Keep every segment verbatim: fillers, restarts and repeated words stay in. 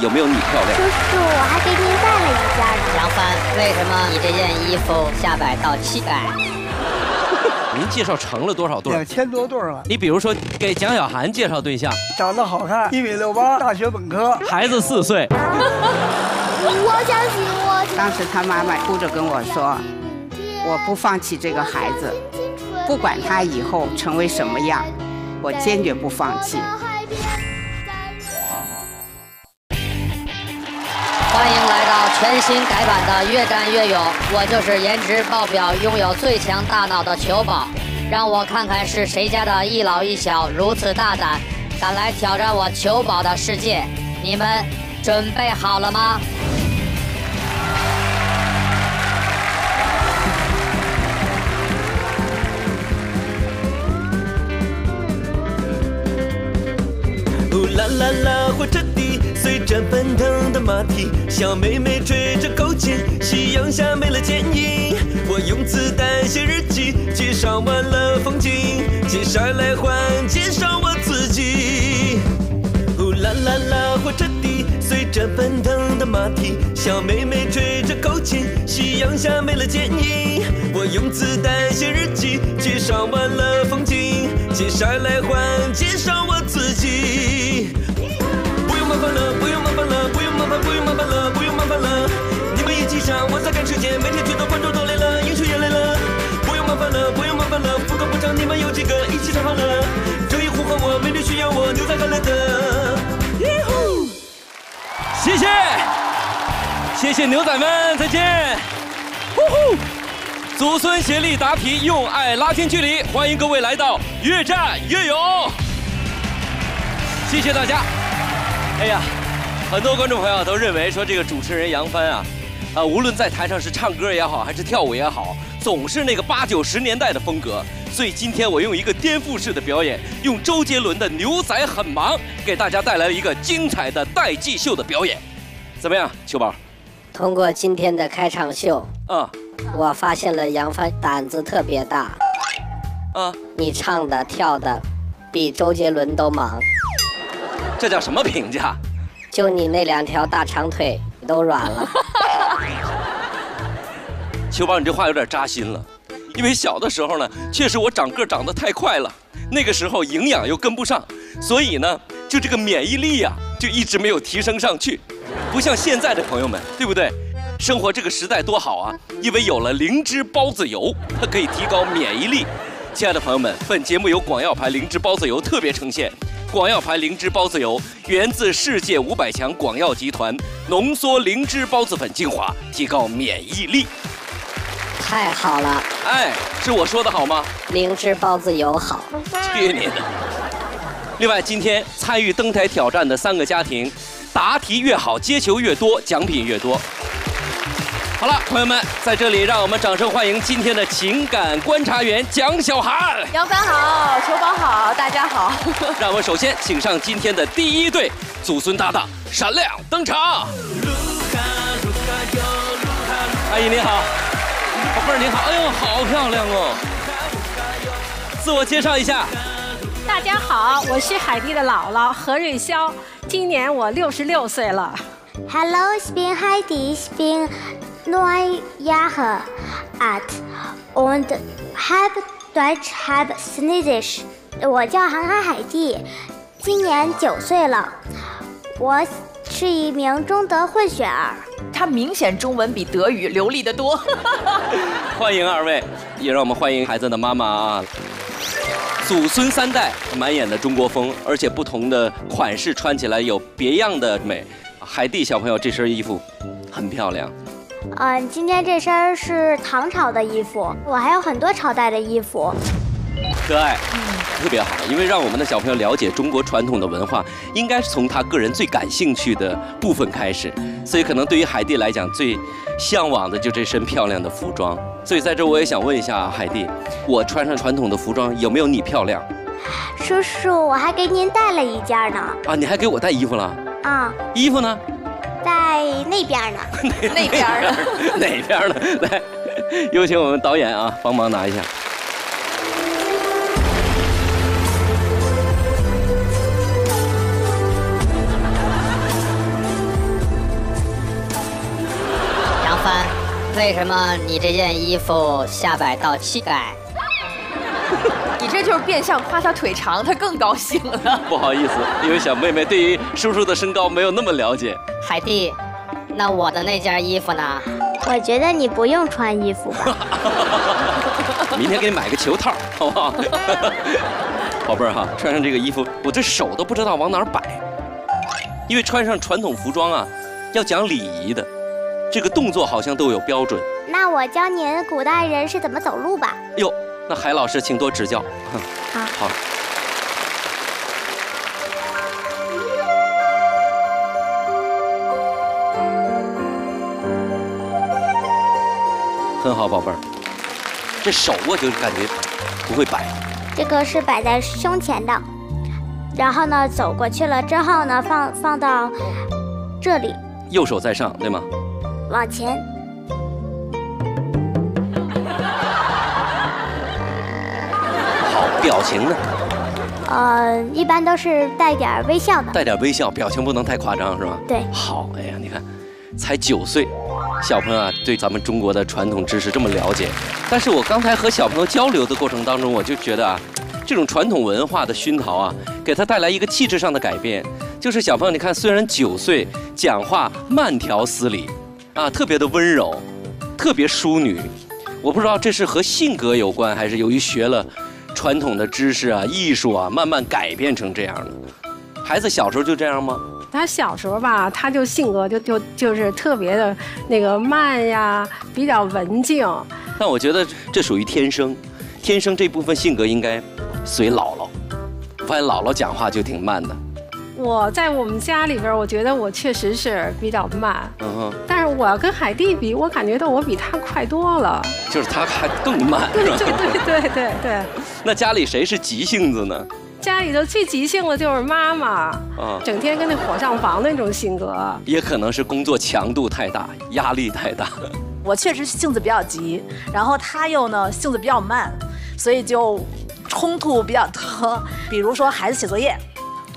有没有你漂亮？叔叔，我还给您带了一件。杨帆，为什么你这件衣服下摆到膝盖？您介绍成了多少对？两千多对了。你比如说，给蒋小涵介绍对象，长得好看，一米六八，大学本科，孩子四岁。我想起我。当时他妈妈哭着跟我说：“我不放弃这个孩子，不管他以后成为什么样，我坚决不放弃。”欢迎来到全新改版的《越战越勇》，我就是颜值爆表、拥有最强大脑的球宝，让我看看是谁家的一老一小如此大胆，敢来挑战我球宝的世界。你们准备好了吗？哦啦啦啦，火车底。 随着奔腾的马蹄，小妹妹吹着口琴，夕阳下没了剪影。我用磁带写日记，介绍完了风景，接下来换介绍我自己。呼啦啦啦，火车底，随着奔腾的马蹄，小妹妹吹着口琴，夕阳下没了剪影。我用磁带写日记，介绍完了风景，接下来换介绍我自己。 不用麻烦了，不用麻烦了，不用麻烦，不用麻烦了，不用麻烦了。你们一起上，我在赶时间，每天最多观众都累了，英雄也累了。不用麻烦了，不用麻烦了，不够不长，你们有几个一起唱好了。正义呼唤我，美女需要我，牛仔和莱德。谢谢，谢谢牛仔们，再见。呼呼，祖孙协力答题，用爱拉近距离，欢迎各位来到越战越勇。谢谢大家。 哎呀，很多观众朋友都认为说这个主持人杨帆啊，啊，无论在台上是唱歌也好，还是跳舞也好，总是那个八九十年代的风格。所以今天我用一个颠覆式的表演，用周杰伦的《牛仔很忙》给大家带来一个精彩的代际秀的表演，怎么样，秋宝？通过今天的开场秀，啊、嗯，我发现了杨帆胆子特别大，啊、嗯，你唱的跳的比周杰伦都忙。 这叫什么评价？就你那两条大长腿都软了。秋宝，你这话有点扎心了，因为小的时候呢，确实我长个长得太快了，那个时候营养又跟不上，所以呢，就这个免疫力呀、啊，就一直没有提升上去。不像现在的朋友们，对不对？生活这个时代多好啊，因为有了灵芝孢子油，它可以提高免疫力。亲爱的朋友们，本节目由广药牌灵芝孢子油特别呈现。 广药牌灵芝孢子油源自世界五百强广药集团，浓缩灵芝孢子粉精华，提高免疫力。太好了！哎，是我说的好吗？灵芝孢子油好。去你的！另外，今天参与登台挑战的三个家庭，答题越好，接球越多，奖品越多。好了，朋友们，在这里让我们掌声欢迎今天的情感观察员蒋小涵。杨帆好，球宝好，大家好。让我们首先请上今天的第一对祖孙搭档闪亮登场。阿姨您好，宝贝儿您好，哎呦好漂亮哦！自我介绍一下。大家好，我是海蒂的姥姥何瑞潇，今年我六十六岁了。Hello， ich bin Heidi， ich bin neun Jahre alt und halb Deutsch, halb Chinesisch. 我叫韩寒海蒂，今年九岁了。我是一名中德混血儿。他明显中文比德语流利得多。欢迎二位，也让我们欢迎孩子的妈妈啊！祖孙三代满眼的中国风，而且不同的款式穿起来有别样的美。海蒂小朋友这身衣服很漂亮。 嗯，今天这身是唐朝的衣服，我还有很多朝代的衣服。可爱，特别好，因为让我们的小朋友了解中国传统的文化，应该是从他个人最感兴趣的部分开始。所以，可能对于海蒂来讲，最向往的就这身漂亮的服装。所以，在这我也想问一下海蒂，我穿上传统的服装有没有你漂亮？叔叔，我还给您带了一件呢。啊，你还给我带衣服了？啊、嗯，衣服呢？ 在那边呢，那边呢，哪边呢？来，有请我们导演啊，帮忙拿一下。为什么你这件衣服下摆到膝盖？你这就是变相夸他腿长，他更高兴了。不好意思，因为小妹妹对于叔叔的身高没有那么了解。海蒂，那我的那件衣服呢？我觉得你不用穿衣服吧。明天给你买个球套，好不好？宝贝儿哈，穿上这个衣服，我这手都不知道往哪儿摆，因为穿上传统服装啊，要讲礼仪的。 这个动作好像都有标准，那我教您古代人是怎么走路吧。哟，那海老师请多指教。好，好。很好，宝贝儿，这手我就感觉不会摆。这个是摆在胸前的，然后呢走过去了之后呢，放放到这里。右手在上，对吗？ 往前，好表情呢。呃，一般都是带点微笑的。带点微笑，表情不能太夸张，是吧？对。好，哎呀，你看，才九岁，小朋友啊，对咱们中国的传统知识这么了解。但是我刚才和小朋友交流的过程当中，我就觉得啊，这种传统文化的熏陶啊，给他带来一个气质上的改变。就是小朋友，你看，虽然九岁，讲话慢条斯理。 啊，特别的温柔，特别淑女，我不知道这是和性格有关，还是由于学了传统的知识啊、艺术啊，慢慢改变成这样的。孩子小时候就这样吗？他小时候吧，他就性格就就就是特别的那个慢呀，比较文静。但我觉得这属于天生，天生这部分性格应该随姥姥。我发现姥姥讲话就挺慢的。 我在我们家里边，我觉得我确实是比较慢，嗯哼。但是我要跟海蒂比，我感觉到我比他快多了。就是他还更慢，对对对对对对。那家里谁是急性子呢？家里头最急性的就是妈妈，啊，整天跟那火上房的那种性格。也可能是工作强度太大，压力太大。我确实性子比较急，然后他又呢性子比较慢，所以就冲突比较多。比如说孩子写作业。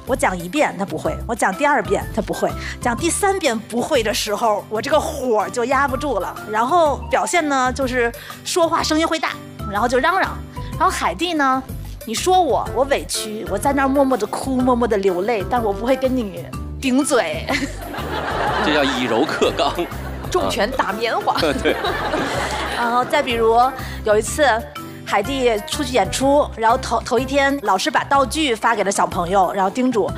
我讲一遍他不会，我讲第二遍他不会，讲第三遍不会的时候，我这个火就压不住了。然后表现呢，就是说话声音会大，然后就嚷嚷。然后海蒂呢，你说我，我委屈，我在那儿默默的哭，默默的流泪，但我不会跟你顶嘴。这叫以柔克刚，重拳打棉花。啊、对。然后再比如有一次。 海蒂出去演出，然后头头一天，老师把道具发给了小朋友，然后叮嘱，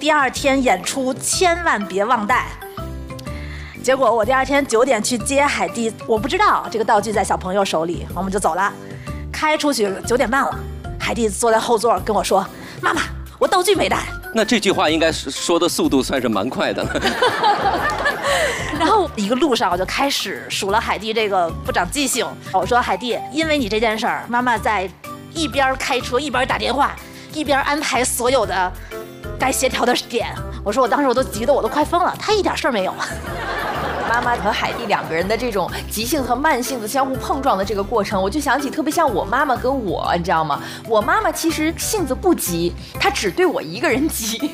第二天演出千万别忘带。结果我第二天九点去接海蒂，我不知道这个道具在小朋友手里，我们就走了。开出去九点半了，海蒂坐在后座跟我说：“妈妈，我道具没带。”那这句话应该说的速度算是蛮快的了。然后一个路上我就开始数了海蒂这个不长记性。我说海蒂，因为你这件事儿，妈妈在一边开车一边打电话，一边安排所有的该协调的点。我说我当时我都急得我都快疯了，她一点事儿没有。妈妈和海蒂两个人的这种急性和慢性子相互碰撞的这个过程，我就想起特别像我妈妈跟我，你知道吗？我妈妈其实性子不急，她只对我一个人急。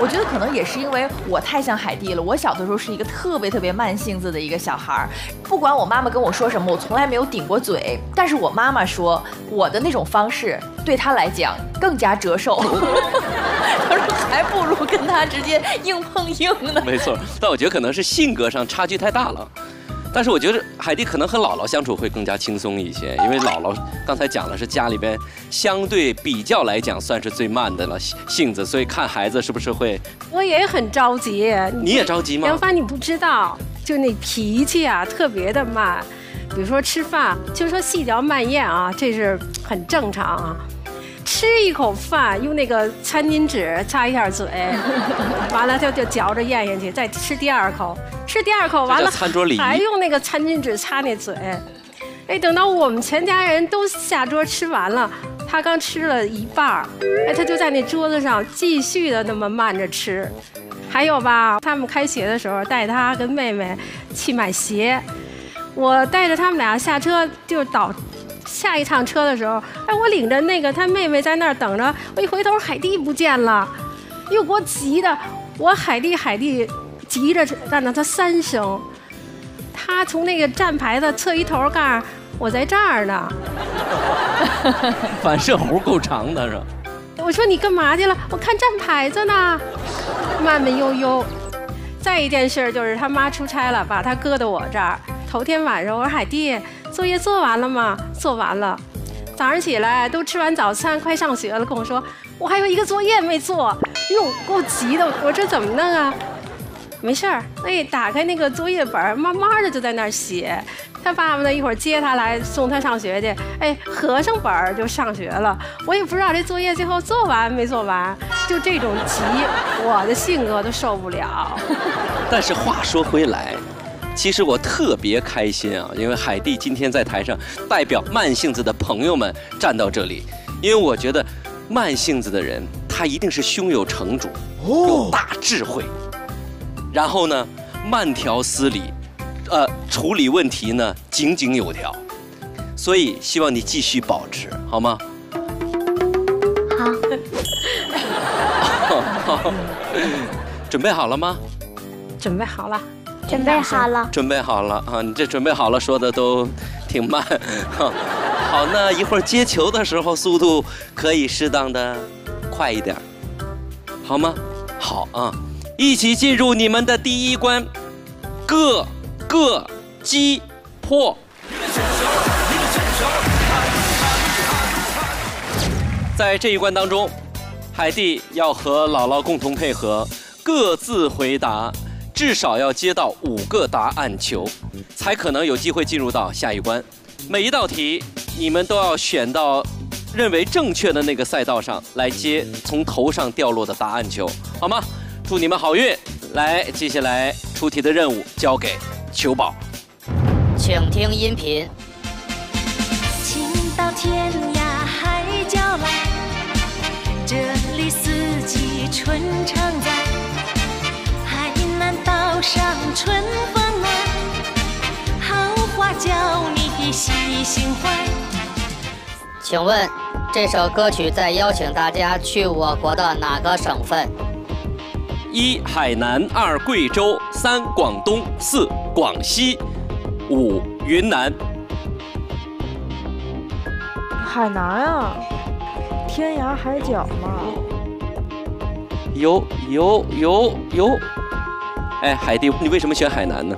我觉得可能也是因为我太像海蒂了。我小的时候是一个特别特别慢性子的一个小孩儿，不管我妈妈跟我说什么，我从来没有顶过嘴。但是我妈妈说我的那种方式对她来讲更加折寿。她说还不如跟她直接硬碰硬呢。没错，但我觉得可能是性格上差距太大了。但是我觉得海蒂可能和姥姥相处会更加轻松一些，因为姥姥刚才讲了是家里边相对比较来讲算是最慢的了性子，所以看孩子是不是会。我也很着急。你也着急吗？杨帆，你不知道，就那脾气啊，特别的慢。比如说吃饭，就说细嚼慢咽啊，这是很正常啊。吃一口饭，用那个餐巾纸擦一下嘴，完了就就嚼着咽下去，再吃第二口。 吃第二口完了，还用那个餐巾纸擦那嘴。哎，等到我们全家人都下桌吃完了，他刚吃了一半儿，哎，他就在那桌子上继续的那么慢着吃。还有吧，他们开学的时候带他跟妹妹去买鞋，我带着他们俩下车就是倒下一趟车的时候，哎，我领着那个他妹妹在那儿等着，我一回头海蒂不见了，又给我急的，我海蒂海蒂。 急着让他三声，他他从那个站牌的侧一头干，我在这儿呢。反射弧够长的是。我说你干嘛去了？我看站牌子呢。慢慢悠悠。再一件事就是他妈出差了，把他搁到我这儿。头天晚上我说海蒂，作业做完了吗？做完了。早上起来都吃完早餐，快上学了，跟我说我还有一个作业没做，哟，给我急的，我这怎么弄啊？没事儿，哎，打开那个作业本，慢慢的就在那儿写。他爸爸呢，一会儿接他来送他上学去，哎，合上本儿就上学了。我也不知道这作业最后做完没做完，就这种急，我的性格都受不了。但是话说回来。其实我特别开心啊，因为海蒂今天在台上代表慢性子的朋友们站到这里，因为我觉得慢性子的人他一定是胸有成竹，有大智慧，然后呢慢条斯理，呃，处理问题呢井井有条，所以希望你继续保持，好吗？好。好，准备好了吗？准备好了。准备好了，准备好了啊！你这准备好了说的都挺慢，好，那一会儿接球的时候速度可以适当的快一点，好吗？好啊，一起进入你们的第一关，各个击破。在这一关当中，海蒂要和姥姥共同配合，各自回答。至少要接到五个答案球，才可能有机会进入到下一关。每一道题，你们都要选到认为正确的那个赛道上来接从头上掉落的答案球，好吗？祝你们好运！来，接下来出题的任务交给球宝。请听音频。请到天涯海角来，这里四季春常在。岛上春风来，好花叫你喜心怀。请问这首歌曲在邀请大家去我国的哪个省份？一海南，二贵州，三广东，四广西，五云南。海南啊，天涯海角嘛。有有有有。哎，海蒂，你为什么选海南呢？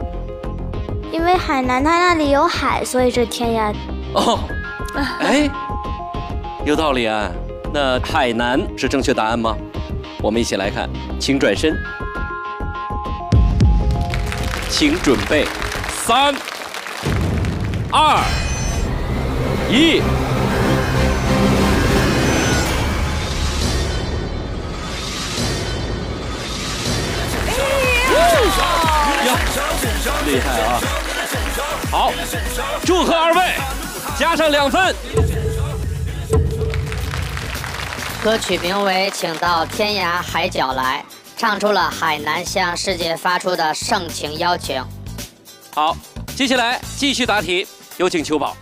因为海南它那里有海，所以是天涯。哦，哎，有道理啊。那海南是正确答案吗？我们一起来看，请转身，请准备，三、二、一。厉害啊！好，祝贺二位，加上两分。歌曲名为《请到天涯海角来》，唱出了海南向世界发出的盛情邀请。好，接下来继续答题，有请秋宝。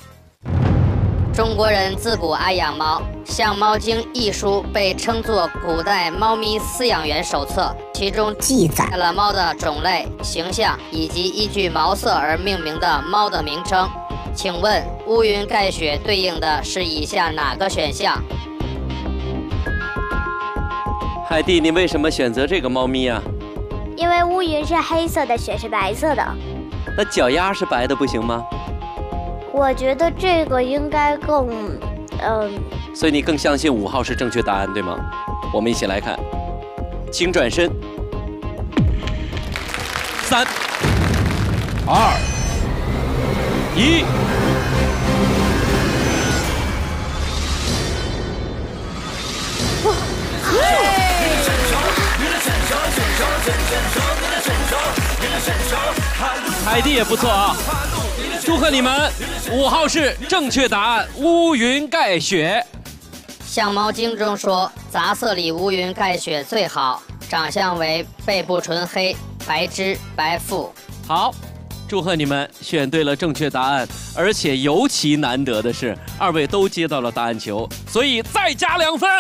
中国人自古爱养猫，《相猫经》一书被称作古代猫咪饲养员手册，其中记载了猫的种类、形象以及依据毛色而命名的猫的名称。请问乌云盖雪对应的是以下哪个选项？海蒂，你为什么选择这个猫咪啊？因为乌云是黑色的，雪是白色的。那脚丫是白的不行吗？我觉得这个应该更，嗯。所以你更相信五号是正确答案，对吗？我们一起来看，请转身。三、二、一。哇！海蒂也不错啊，祝贺你们！五号是正确答案，乌云盖雪。《相猫经》中说，杂色里乌云盖雪最好，长相为背部纯黑，白肢白腹。好，祝贺你们选对了正确答案，而且尤其难得的是，二位都接到了答案球，所以再加两分。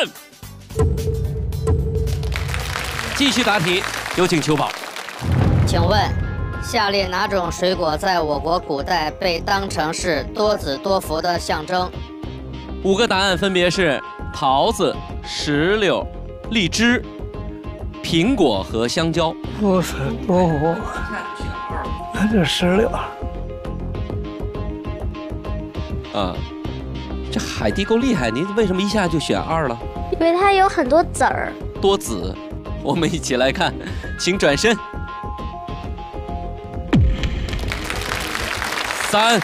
继续答题，有请秋宝。请问下列哪种水果在我国古代被当成是多子多福的象征？五个答案分别是桃子、石榴、荔枝、苹果和香蕉。多子多福，那就是石榴。啊，这海蒂够厉害，您为什么一下就选二了？因为它有很多籽儿。多子，我们一起来看，请转身。 三、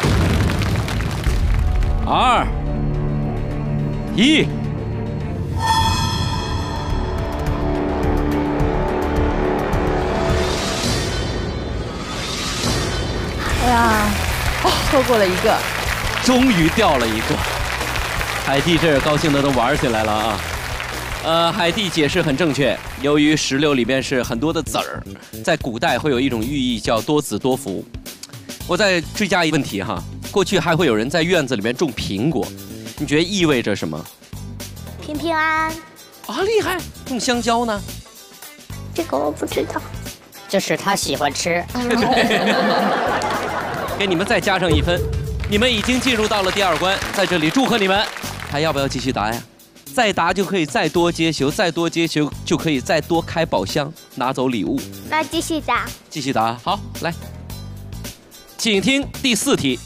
二、一，哎呀，错过了一个，终于掉了一个。海蒂这高兴的都玩起来了啊！呃，海蒂解释很正确，由于石榴里边是很多的籽儿，在古代会有一种寓意叫多子多福。 我再追加一个问题哈，过去还会有人在院子里面种苹果，你觉得意味着什么？平平安安。啊，厉害！种香蕉呢？这个我不知道。就是他喜欢吃。给你们再加上一分，你们已经进入到了第二关，在这里祝贺你们。还要不要继续答呀？再答就可以再多接球，再多接球就可以再多开宝箱拿走礼物。那继续答。继续答，好，来。 请听第四题。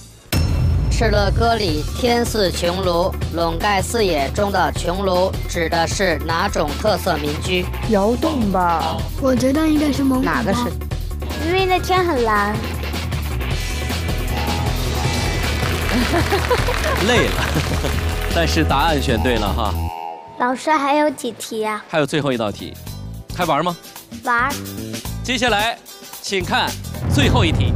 敕勒歌里“天似穹庐，笼盖四野”中的“穹庐”指的是哪种特色民居？窑洞吧，我觉得应该是蒙古包。哪个是？因为那天很蓝。累了，但是答案选对了哈。老师还有几题呀？还有最后一道题，还玩吗？玩。接下来，请看最后一题。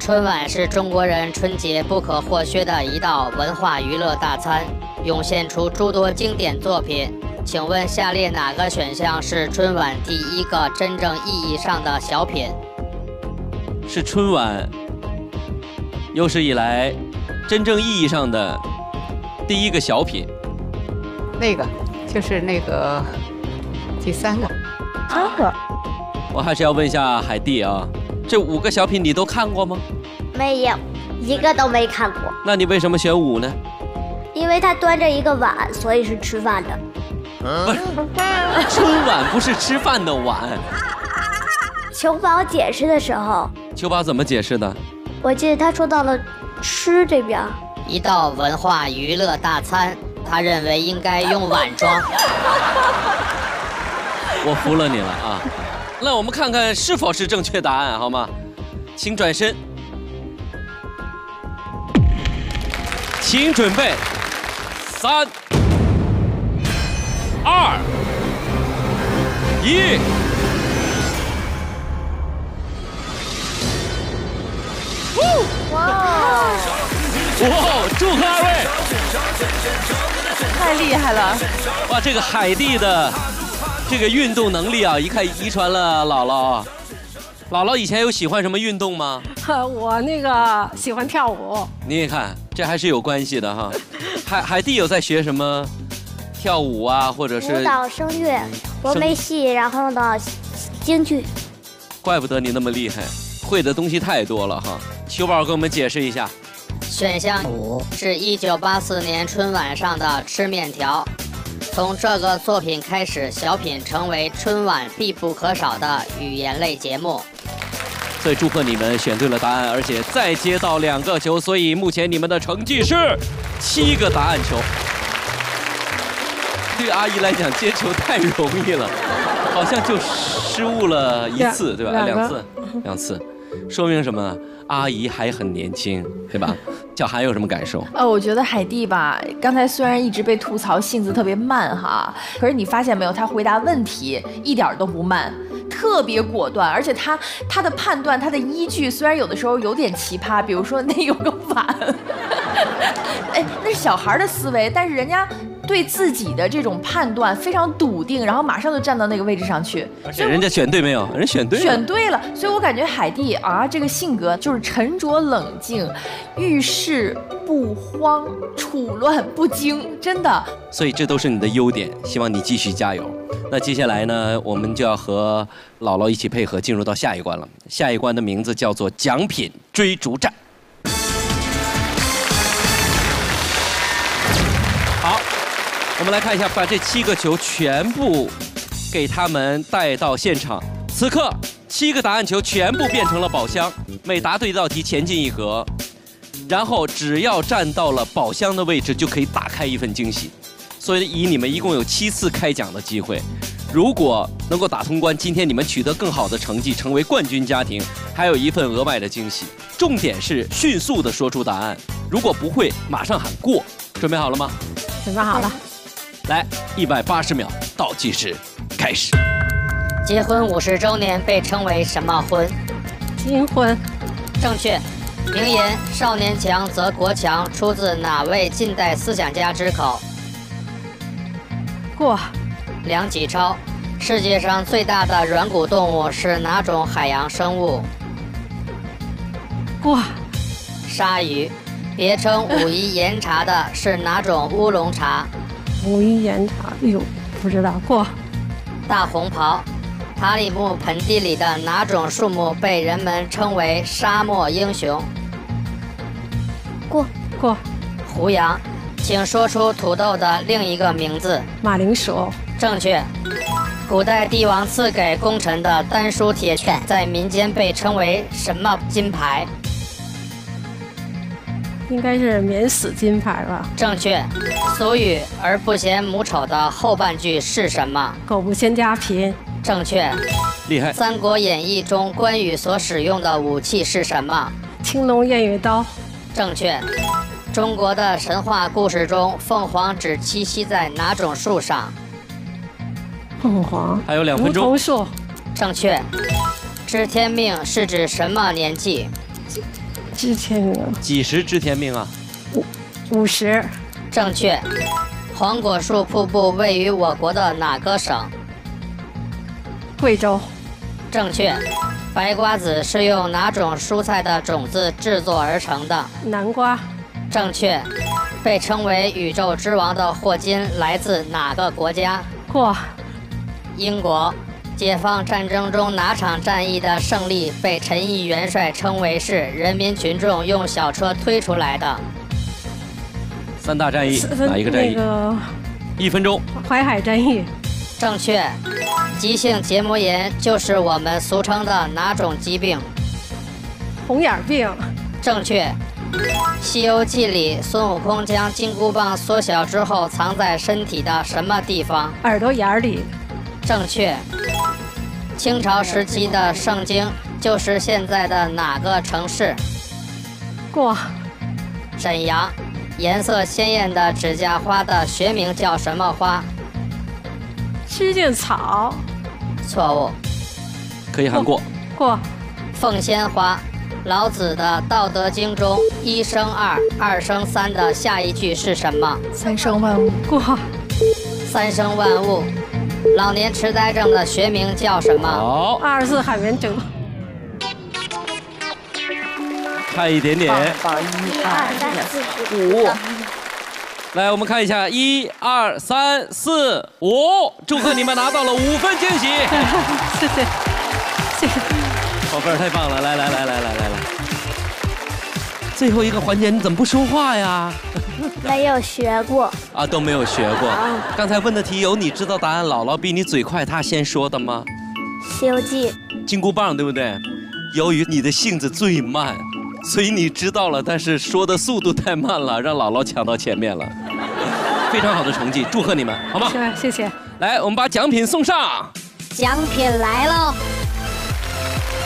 春晚是中国人春节不可或缺的一道文化娱乐大餐，涌现出诸多经典作品。请问下列哪个选项是春晚第一个真正意义上的小品？是春晚有史以来真正意义上的第一个小品。那个就是那个第三个，三个。我还是要问一下海蒂啊，这五个小品你都看过吗？ 没有，一个都没看过。那你为什么选五呢？因为他端着一个碗，所以是吃饭的。不是，春晚不是吃饭的碗。裘宝解释的时候，裘宝怎么解释的？我记得他说到了吃这边，一道文化娱乐大餐，他认为应该用碗装。我服了你了啊！那我们看看是否是正确答案，好吗？请转身。 请准备，三、二、一。哇！哇！祝贺二位！太厉害了！哇，这个海蒂的这个运动能力啊，一看遗传了姥姥啊。姥姥以前有喜欢什么运动吗？ 我那个喜欢跳舞，你看这还是有关系的哈。海海蒂有在学什么跳舞啊，或者是舞蹈、声乐、峨眉戏，然后呢京剧。怪不得你那么厉害，会的东西太多了哈。秋宝给我们解释一下，选项五是一九八四年春晚上的吃面条。从这个作品开始，小品成为春晚必不可少的语言类节目。 所以祝贺你们选对了答案，而且再接到两个球，所以目前你们的成绩是七个答案球。对阿姨来讲接球太容易了，好像就失误了一次，对吧？两次，两次，说明什么？阿姨还很年轻，对吧？小韩有什么感受？呃，我觉得海蒂吧，刚才虽然一直被吐槽性子特别慢哈，可是你发现没有，她回答问题一点都不慢。 特别果断，而且他他的判断，他的依据虽然有的时候有点奇葩，比如说那有个碗，哎，那是小孩的思维，但是人家对自己的这种判断非常笃定，然后马上就站到那个位置上去。而且人家选对没有？人选对了，选对了。所以我感觉海蒂啊，这个性格就是沉着冷静，遇事不慌，处乱不惊，真的。所以这都是你的优点，希望你继续加油。那接下来呢，我们就要和姥姥一起配合，进入到下一关了。下一关的名字叫做奖品追逐战。 我们来看一下，把这七个球全部给他们带到现场。此刻，七个答案球全部变成了宝箱，每答对一道题前进一格，然后只要站到了宝箱的位置，就可以打开一份惊喜。所以，以你们一共有七次开奖的机会，如果能够打通关，今天你们取得更好的成绩，成为冠军家庭，还有一份额外的惊喜。重点是迅速的说出答案，如果不会，马上喊过。准备好了吗？准备好了。 来，一百八十秒倒计时开始。结婚五十周年被称为什么婚？金婚。正确。名言“少年强则国强”出自哪位近代思想家之口？过。梁启超。世界上最大的软骨动物是哪种海洋生物？过。鲨鱼。别称武夷岩茶的是哪种乌龙茶？ 武夷岩茶，哎呦，不知道过。大红袍，塔里木盆地里的哪种树木被人们称为沙漠英雄？过过。胡杨，请说出土豆的另一个名字。马铃薯。正确。古代帝王赐给功臣的丹书铁券，在民间被称为什么金牌？应该是免死金牌吧？正确。 俗语“儿不嫌母丑”的后半句是什么？狗不嫌家贫。正确，厉害。《三国演义》中关羽所使用的武器是什么？青龙偃月刀。正确。中国的神话故事中，凤凰只栖息在哪种树上？凤凰。还有两分钟。梧桐树。正确。知天命是指什么年纪？知天命。几时知天命啊？五五十。 正确，黄果树瀑布位于我国的哪个省？贵州。正确，白瓜子是用哪种蔬菜的种子制作而成的？南瓜。正确，被称为宇宙之王的霍金来自哪个国家？过。英国。解放战争中哪场战役的胜利被陈毅元帅称为是人民群众用小车推出来的？ 三大战役哪一个战役？那个、一分钟。淮海战役。正确。急性结膜炎就是我们俗称的哪种疾病？红眼病。正确。《西游记》里，孙悟空将金箍棒缩小之后藏在身体的什么地方？耳朵眼里。正确。清朝时期的圣经就是现在的哪个城市？过。沈阳。 颜色鲜艳的指甲花的学名叫什么花？指甲草。错误。可以喊过。过。凤仙花。老子的《道德经》中“一生二，二生三”的下一句是什么？三生万物。过。三生万物。老年痴呆症的学名叫什么？好。二十四海绵症。差一点点。一二三四五，来，我们看一下，一二三四五，祝贺你们拿到了五分惊喜。谢谢，谢谢。宝贝儿，太棒了！来来来来来来来，最后一个环节你怎么不说话呀？没有学过。啊，都没有学过。刚才问的题有你知道答案，姥姥比你嘴快，她先说的吗？《西游记》。金箍棒对不对？由于你的性子最慢。 所以你知道了，但是说的速度太慢了，让姥姥抢到前面了。非常好的成绩，祝贺你们，好吗？是，谢谢。来，我们把奖品送上。奖品来喽！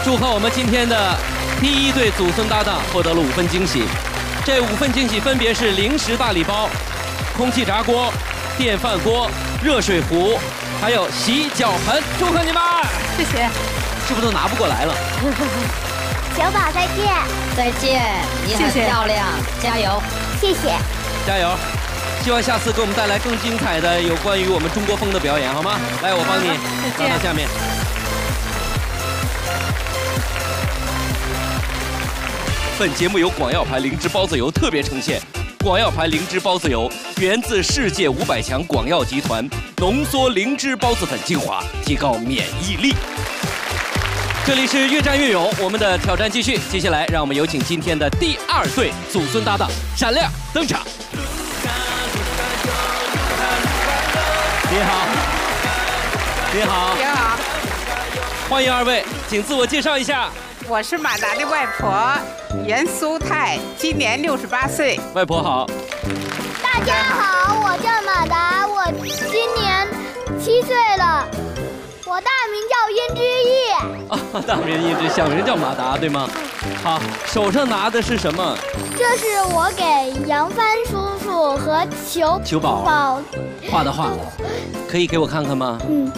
祝贺我们今天的第一对祖孙搭档获得了五份惊喜，这五份惊喜分别是零食大礼包、空气炸锅、电饭锅、热水壶，还有洗脚盆。祝贺你们！谢谢。是不是都拿不过来了？小宝，再见！再见，你很漂亮，谢谢加油！谢谢，加油！希望下次给我们带来更精彩的有关于我们中国风的表演，好吗？来，我帮你放到下面。本节目由广药牌灵芝孢子油特别呈现。广药牌灵芝孢子油源自世界五百强广药集团，浓缩灵芝孢子粉精华，提高免疫力。这里是越战越勇，我们的挑战继续。接下来，让我们有请今天的第二对祖孙搭档闪亮登场。你好，你好，你好，欢迎二位，请自我介绍一下。 我是马达的外婆严苏泰，今年六十八岁。外婆好。大家好，我叫马达，我今年七岁了，我大名叫殷之毅。啊，大名殷之，小名叫马达，对吗？好，手上拿的是什么？这是我给杨帆叔叔和裘裘宝画的画，可以给我看看吗？嗯。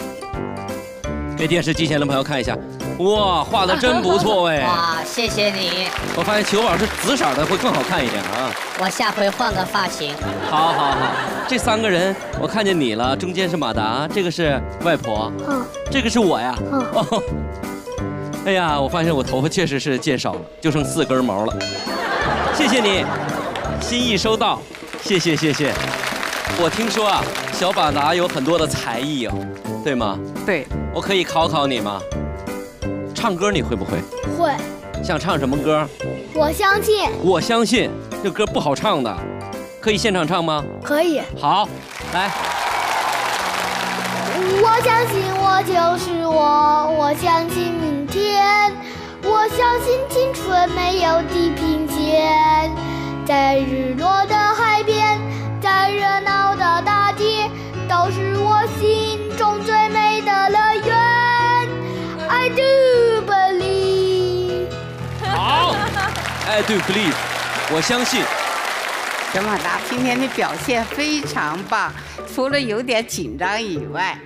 给电视机前的朋友看一下。 哇，画的真不错哎！哇，谢谢你。我发现球宝是紫色的，会更好看一点啊。我下回换个发型。好，好，好。这三个人，我看见你了。中间是马达，这个是外婆，嗯，这个是我呀。哦。哎呀，我发现我头发确实是渐少了，就剩四根毛了。谢谢你，心意收到，谢谢谢谢。我听说啊，小马达有很多的才艺哦，对吗？对。我可以考考你吗？ 唱歌你会不会？会。想唱什么歌？我相信。我相信这歌不好唱的，可以现场唱吗？可以。好，来。我相信我就是我，我相信明天，我相信青春没有地平线，在日落的海边，在热闹的大街，都是我心中最美的乐园。I do。 I do believe， 我相信。小马达今天的表现非常棒，除了有点紧张以外，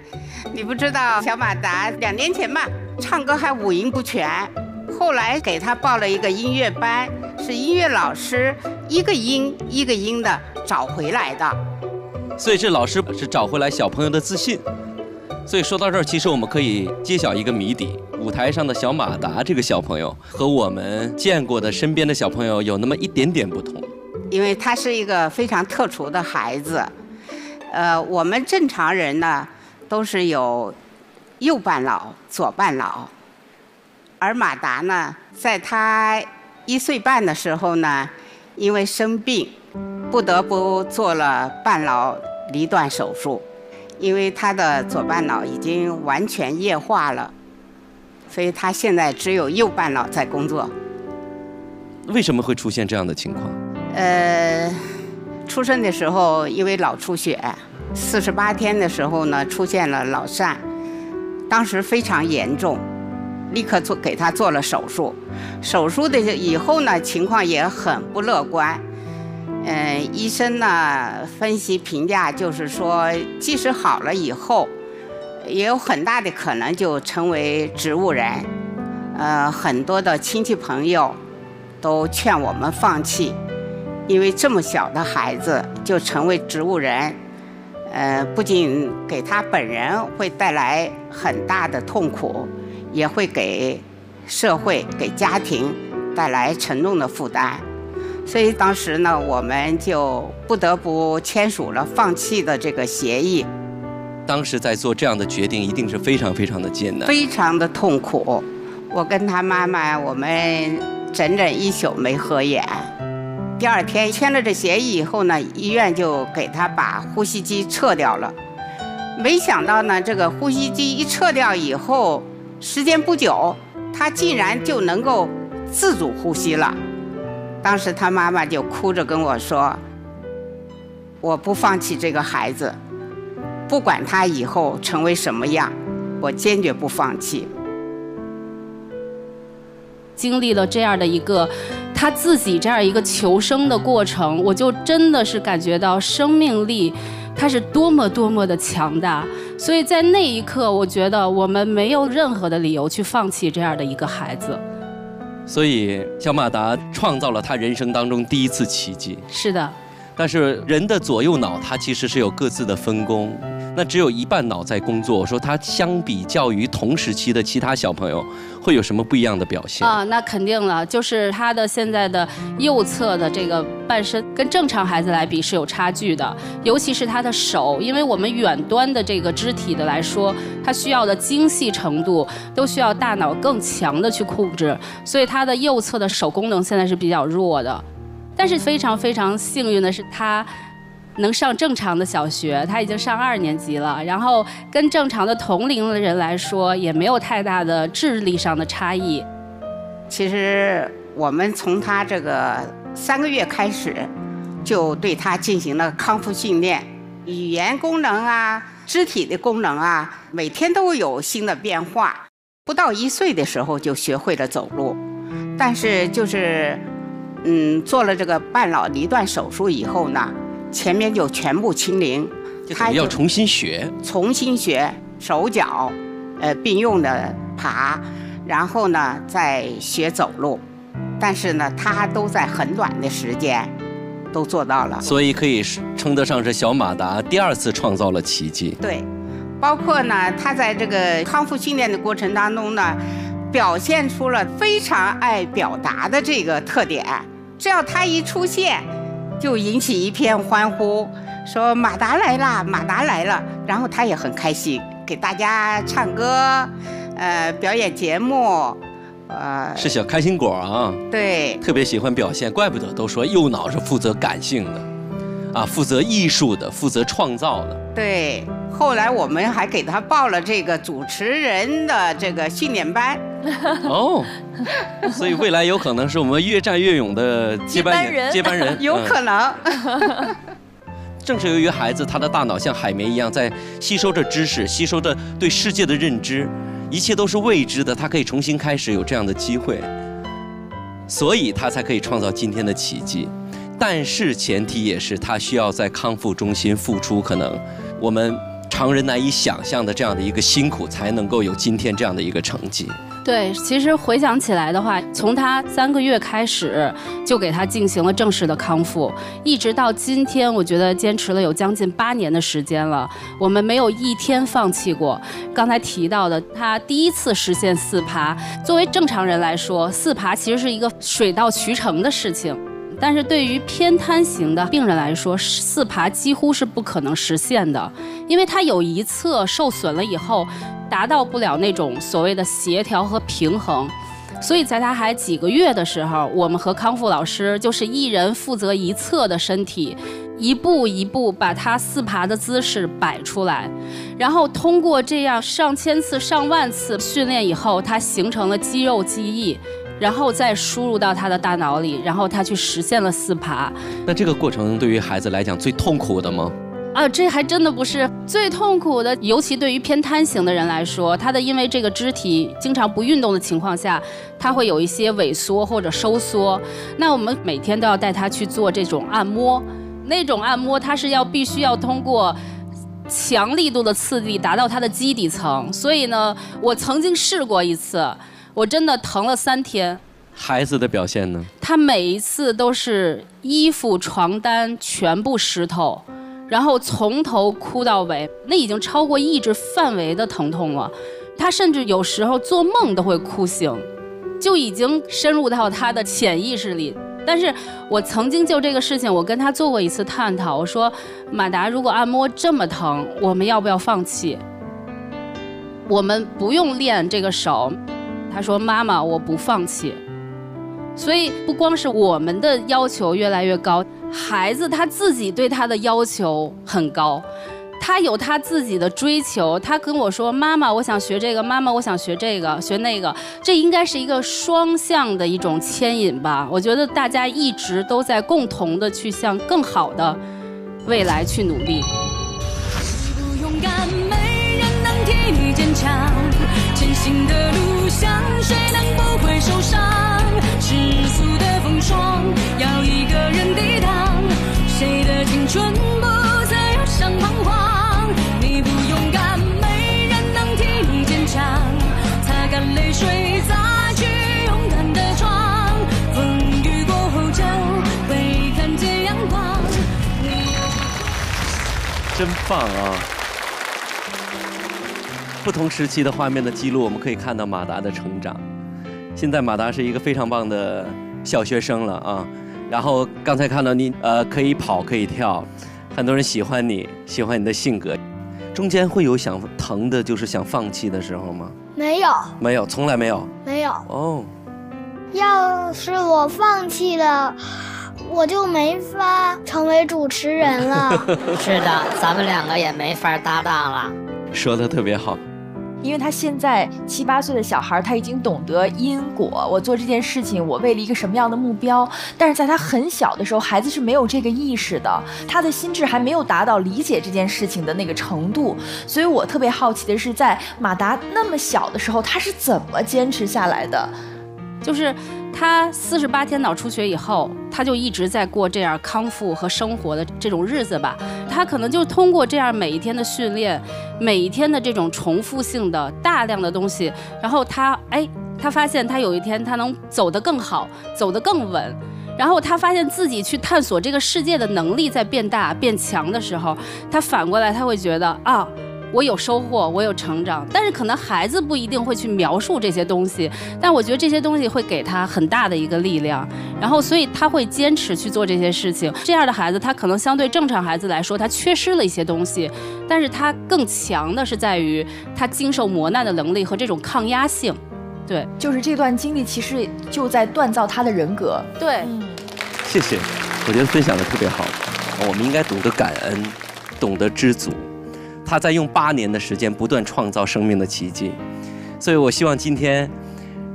你不知道小马达两年前吧，唱歌还五音不全，后来给他报了一个音乐班，是音乐老师一个音一个音的找回来的。所以这老师是找回来小朋友的自信。所以说到这儿，其实我们可以揭晓一个谜底。 舞台上的小马达这个小朋友和我们见过的身边的小朋友有那么一点点不同，因为他是一个非常特殊的孩子。呃，我们正常人呢都是有右半脑、左半脑，而马达呢，在他一岁半的时候呢，因为生病，不得不做了半脑离断手术，因为他的左半脑已经完全液化了。 所以他现在只有右半脑在工作。为什么会出现这样的情况？呃，出生的时候因为脑出血，四十八天的时候呢出现了脑疝，当时非常严重，立刻做给他做了手术。手术的以后呢情况也很不乐观。呃，医生呢分析评价就是说，即使好了以后。 也有很大的可能就成为植物人，呃，很多的亲戚朋友都劝我们放弃，因为这么小的孩子就成为植物人，呃，不仅给他本人会带来很大的痛苦，也会给社会、给家庭带来沉重的负担。所以当时呢，我们就不得不签署了放弃的这个协议。 当时在做这样的决定，一定是非常非常的艰难，非常的痛苦。我跟他妈妈，我们整整一宿没合眼。第二天签了这协议以后呢，医院就给他把呼吸机撤掉了。没想到呢，这个呼吸机一撤掉以后，时间不久，他竟然就能够自主呼吸了。当时他妈妈就哭着跟我说：“我不放弃这个孩子。” 不管他以后成为什么样，我坚决不放弃。经历了这样的一个他自己这样一个求生的过程，我就真的是感觉到生命力它是多么多么的强大。所以在那一刻，我觉得我们没有任何的理由去放弃这样的一个孩子。所以，小马达创造了他人生当中第一次奇迹。是的。但是人的左右脑，它其实是有各自的分工。那只有一半脑在工作。我说他相比较于同时期的其他小朋友，会有什么不一样的表现？啊，那肯定了，就是他的现在的右侧的这个半身跟正常孩子来比是有差距的，尤其是他的手，因为我们远端的这个肢体的来说，他需要的精细程度都需要大脑更强的去控制，所以他的右侧的手功能现在是比较弱的。 但是非常非常幸运的是，他能上正常的小学，他已经上二年级了。然后跟正常的同龄的人来说，也没有太大的智力上的差异。其实我们从他这个三个月开始，就对他进行了康复训练，语言功能啊、肢体的功能啊，每天都有新的变化。不到一岁的时候就学会了走路，但是就是。 嗯，做了这个半脑离断手术以后呢，前面就全部清零，他要重新学，重新学手脚，呃，并用的爬，然后呢再学走路，但是呢，他都在很短的时间都做到了，所以可以称得上是小马达第二次创造了奇迹。对，包括呢，他在这个康复训练的过程当中呢。 表现出了非常爱表达的这个特点，只要他一出现，就引起一片欢呼，说马达来了，马达来了。然后他也很开心，给大家唱歌，呃，表演节目，呃，是小开心果啊。对，特别喜欢表现，怪不得都说右脑是负责感性的，啊，负责艺术的，负责创造的。对，后来我们还给他报了这个主持人的这个训练班。 哦，所以未来有可能是我们越战越勇的接班人，接班人有可能。嗯、正是由于孩子他的大脑像海绵一样，在吸收着知识，吸收着对世界的认知，一切都是未知的，他可以重新开始，有这样的机会，所以他才可以创造今天的奇迹。但是前提也是他需要在康复中心付出，可能我们。 常人难以想象的这样的一个辛苦，才能够有今天这样的一个成绩。对，其实回想起来的话，从他三个月开始就给他进行了正式的康复，一直到今天，我觉得坚持了有将近八年的时间了，我们没有一天放弃过。刚才提到的，他第一次实现四爬，作为正常人来说，四爬其实是一个水到渠成的事情。 但是对于偏瘫型的病人来说，四爬几乎是不可能实现的，因为他有一侧受损了以后，达到不了那种所谓的协调和平衡。所以在他还几个月的时候，我们和康复老师就是一人负责一侧的身体，一步一步把他四爬的姿势摆出来，然后通过这样上千次、上万次训练以后，他形成了肌肉记忆。 然后再输入到他的大脑里，然后他去实现了四爬。那这个过程对于孩子来讲最痛苦的吗？啊，这还真的不是最痛苦的，尤其对于偏瘫型的人来说，他的因为这个肢体经常不运动的情况下，他会有一些萎缩或者收缩。那我们每天都要带他去做这种按摩，那种按摩他是要必须要通过。 强力度的刺激达到它的基底层，所以呢，我曾经试过一次，我真的疼了三天。孩子的表现呢？他每一次都是衣服、床单全部湿透，然后从头哭到尾，那已经超过抑制范围的疼痛了。他甚至有时候做梦都会哭醒，就已经深入到他的潜意识里。 但是我曾经就这个事情，我跟他做过一次探讨。我说，马达如果按摩这么疼，我们要不要放弃？我们不用练这个手。他说：“妈妈，我不放弃。”所以不光是我们的要求越来越高，孩子他自己对他的要求很高，他有他自己的追求。他跟我说：“妈妈，我想学这个。妈妈，我想学这个，学那个。”这应该是一个双向的一种牵引吧。我觉得大家一直都在共同的去向更好的未来去努力。勇敢，没人能替坚强。前行的路上，谁能不会受伤？世俗的风霜，要一个人抵挡。谁的青春不再忧伤彷徨？你不勇敢，没人能替坚强。擦干泪水，擦去勇敢的妆。风雨过后就会看见阳光。真棒啊！不同时期的画面的记录，我们可以看到马达的成长。现在马达是一个非常棒的小学生了啊。然后刚才看到你，呃，可以跑，可以跳，很多人喜欢你，喜欢你的性格。中间会有想疼的，就是想放弃的时候吗？没有，没有，从来没有，没有。哦，要是我放弃了。 我就没法成为主持人了。是的，咱们两个也没法搭档了。说的特别好，因为他现在七八岁的小孩，他已经懂得因果。我做这件事情，我为了一个什么样的目标？但是在他很小的时候，孩子是没有这个意识的，他的心智还没有达到理解这件事情的那个程度。所以我特别好奇的是，在马达那么小的时候，他是怎么坚持下来的？就是。 他四十八天脑出血以后，他就一直在过这样康复和生活的这种日子吧。他可能就通过这样每一天的训练，每一天的这种重复性的大量的东西，然后他哎，他发现他有一天他能走得更好，走得更稳。然后他发现自己去探索这个世界的能力在变大变强的时候，他反过来他会觉得啊。 我有收获，我有成长，但是可能孩子不一定会去描述这些东西，但我觉得这些东西会给他很大的一个力量，然后所以他会坚持去做这些事情。这样的孩子，他可能相对正常孩子来说，他缺失了一些东西，但是他更强的是在于他经受磨难的能力和这种抗压性。对，就是这段经历其实就在锻造他的人格。对，嗯、谢谢，我觉得分享的特别好，我们应该懂得感恩，懂得知足。 他在用八年的时间不断创造生命的奇迹，所以我希望今天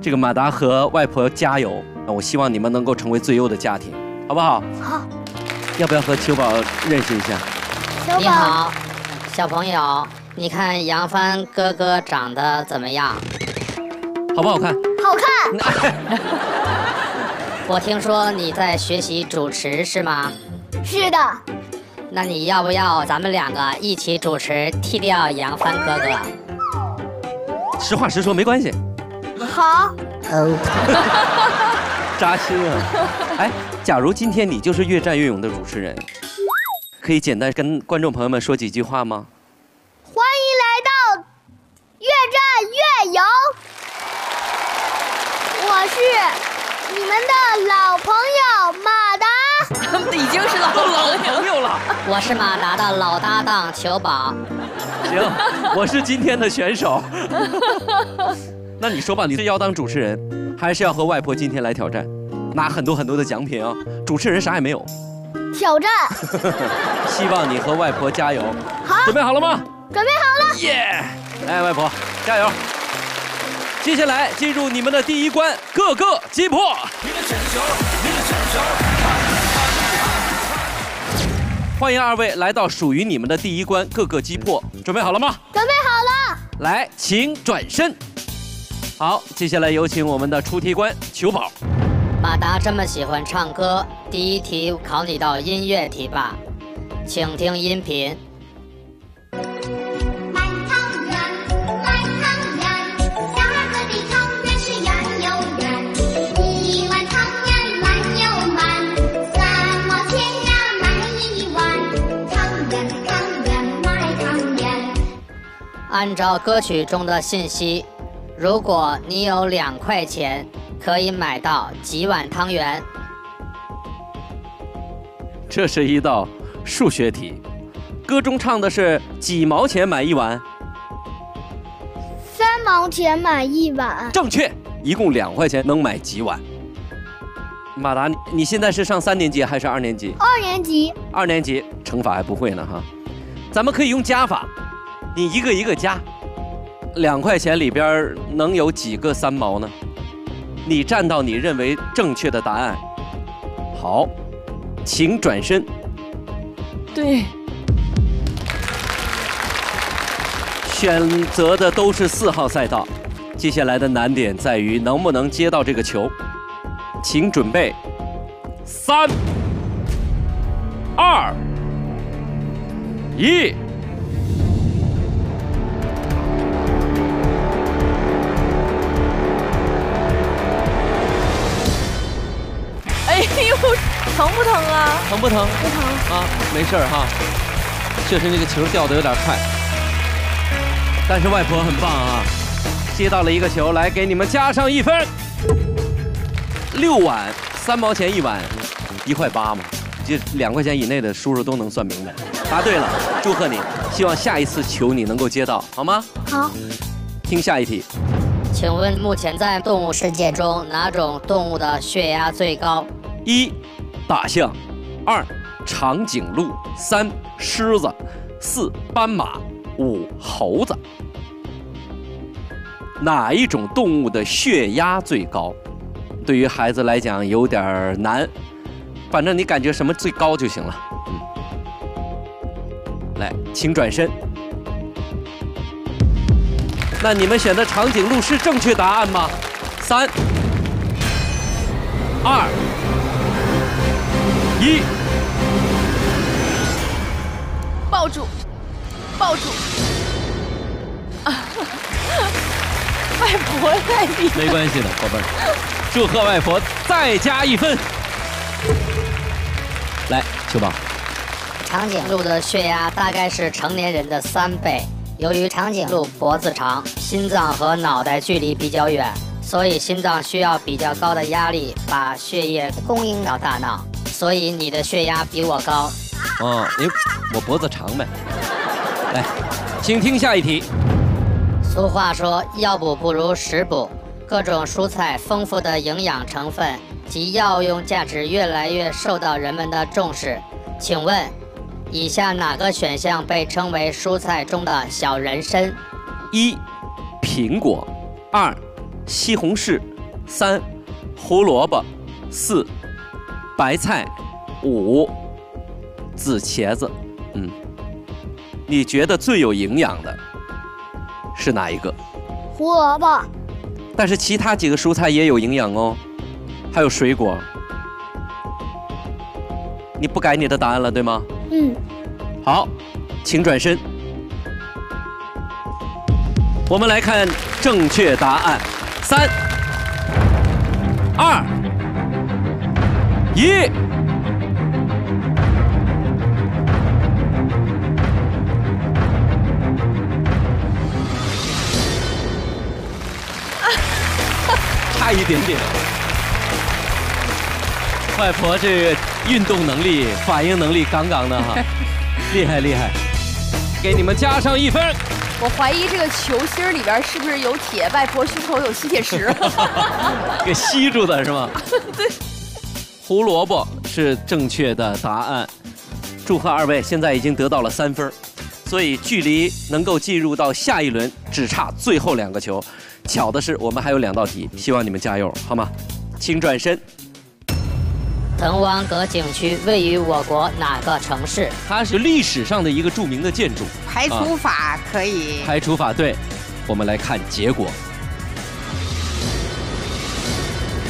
这个马达和外婆加油！我希望你们能够成为最优的家庭，好不好？好。要不要和秋宝认识一下？秋宝，你好，小朋友，你看杨帆哥哥长得怎么样？好不好看？好看。我听说你在学习主持是吗？是的。 那你要不要咱们两个一起主持，替掉杨帆哥哥？实话实说，没关系。好。扎心啊！哎，假如今天你就是越战越勇的主持人，可以简单跟观众朋友们说几句话吗？欢迎来到越战越勇，我是你们的老朋友马达。 已经是老朋友了。我是马达的老搭档裘宝。行，我是今天的选手。那你说吧，你是要当主持人，还是要和外婆今天来挑战，拿很多很多的奖品啊？主持人啥也没有。挑战。希望你和外婆加油。好。准备好了吗？准备好了。耶！ Yeah! 来，外婆，加油！接下来进入你们的第一关，各个击破。你的拳手，你的拳手。 欢迎二位来到属于你们的第一关，各个击破，准备好了吗？准备好了。来，请转身。好，接下来有请我们的出题官裘宝。马达这么喜欢唱歌，第一题考你道音乐题吧，请听音频。 按照歌曲中的信息，如果你有两块钱，可以买到几碗汤圆。这是一道数学题，歌中唱的是几毛钱买一碗，三毛钱买一碗，正确。一共两块钱能买几碗？马达，你现在是上三年级还是二年级？二年级。二年级，乘法还不会呢哈，咱们可以用加法。 你一个一个加，两块钱里边能有几个三毛呢？你站到你认为正确的答案。好，请转身。对，选择的都是四号赛道。接下来的难点在于能不能接到这个球。请准备，三、二、一。 疼不疼啊？疼不疼？不疼啊，没事儿哈，确实那个球掉的有点快。但是外婆很棒啊，接到了一个球，来给你们加上一分。六碗三毛钱一碗，一块八嘛，这两块钱以内的叔叔都能算明白。答对了，祝贺你！希望下一次球你能够接到，好吗？好。听下一题。 请问目前在动物世界中，哪种动物的血压最高？一、大象；二、长颈鹿；三、狮子；四、斑马；五、猴子。哪一种动物的血压最高？对于孩子来讲有点难，反正你感觉什么最高就行了。嗯，来，请转身。 那你们选的长颈鹿是正确答案吗？三、二、一，抱住，抱住！啊，外婆在比。没关系的，宝贝儿，祝贺外婆再加一分。来，秋宝。长颈鹿的血压大概是成年人的三倍。 由于长颈鹿脖子长，心脏和脑袋距离比较远，所以心脏需要比较高的压力把血液供应到大脑，所以你的血压比我高。哦，哎，我脖子长呗。来，请听下一题。俗话说，药补不如食补，各种蔬菜丰富的营养成分及药用价值越来越受到人们的重视。请问？ 以下哪个选项被称为蔬菜中的小人参？一、苹果；二、西红柿；三、胡萝卜；四、白菜；五、紫茄子。嗯，你觉得最有营养的是哪一个？胡萝卜。但是其他几个蔬菜也有营养哦，还有水果。你不改你的答案了，对吗？ 嗯，好，请转身。我们来看正确答案：三、二、一。差一点点。外婆这。 运动能力、反应能力杠杠的哈，厉害厉害，给你们加上一分。我怀疑这个球心里边是不是有铁？外婆胸口有吸铁石，给吸住的是吗？对，胡萝卜是正确的答案。祝贺二位，现在已经得到了三分，所以距离能够进入到下一轮只差最后两个球。巧的是，我们还有两道题，希望你们加油，好吗？请转身。 滕王阁景区位于我国哪个城市？它是历史上的一个著名的建筑。排除法可以。排除法对，我们来看结果。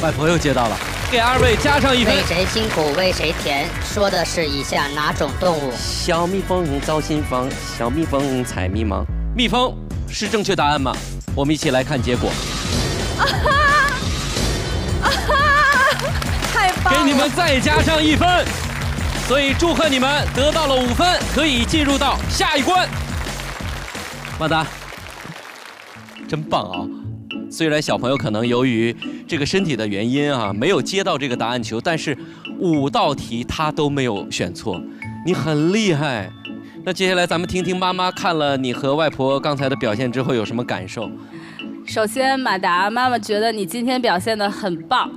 外婆又接到了，给二位加上一分。为谁辛苦为谁甜？说的是以下哪种动物？小蜜蜂造新房，小蜜蜂采蜜忙。蜜蜂是正确答案吗？我们一起来看结果。啊哈！啊哈！ 给你们再加上一分，所以祝贺你们得到了五分，可以进入到下一关。万达，真棒啊！虽然小朋友可能由于这个身体的原因啊，没有接到这个答案球，但是五道题他都没有选错，你很厉害。那接下来咱们听听妈妈看了你和外婆刚才的表现之后有什么感受？首先，马达妈妈觉得你今天表现得很棒。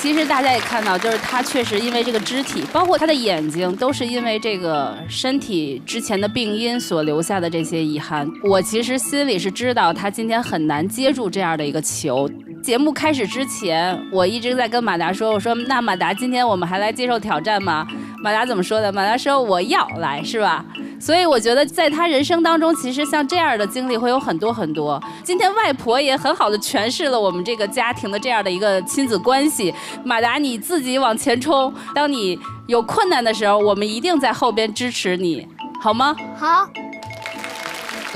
其实大家也看到，就是他确实因为这个肢体，包括他的眼睛，都是因为这个身体之前的病因所留下的这些遗憾。我其实心里是知道他今天很难接住这样的一个球。节目开始之前，我一直在跟马达说，我说那马达今天我们还来接受挑战吗？马达怎么说的？马达说我要来，是吧？ 所以我觉得，在他人生当中，其实像这样的经历会有很多很多。今天外婆也很好的诠释了我们这个家庭的这样的一个亲子关系。马达，你自己往前冲，当你有困难的时候，我们一定在后边支持你，好吗？好。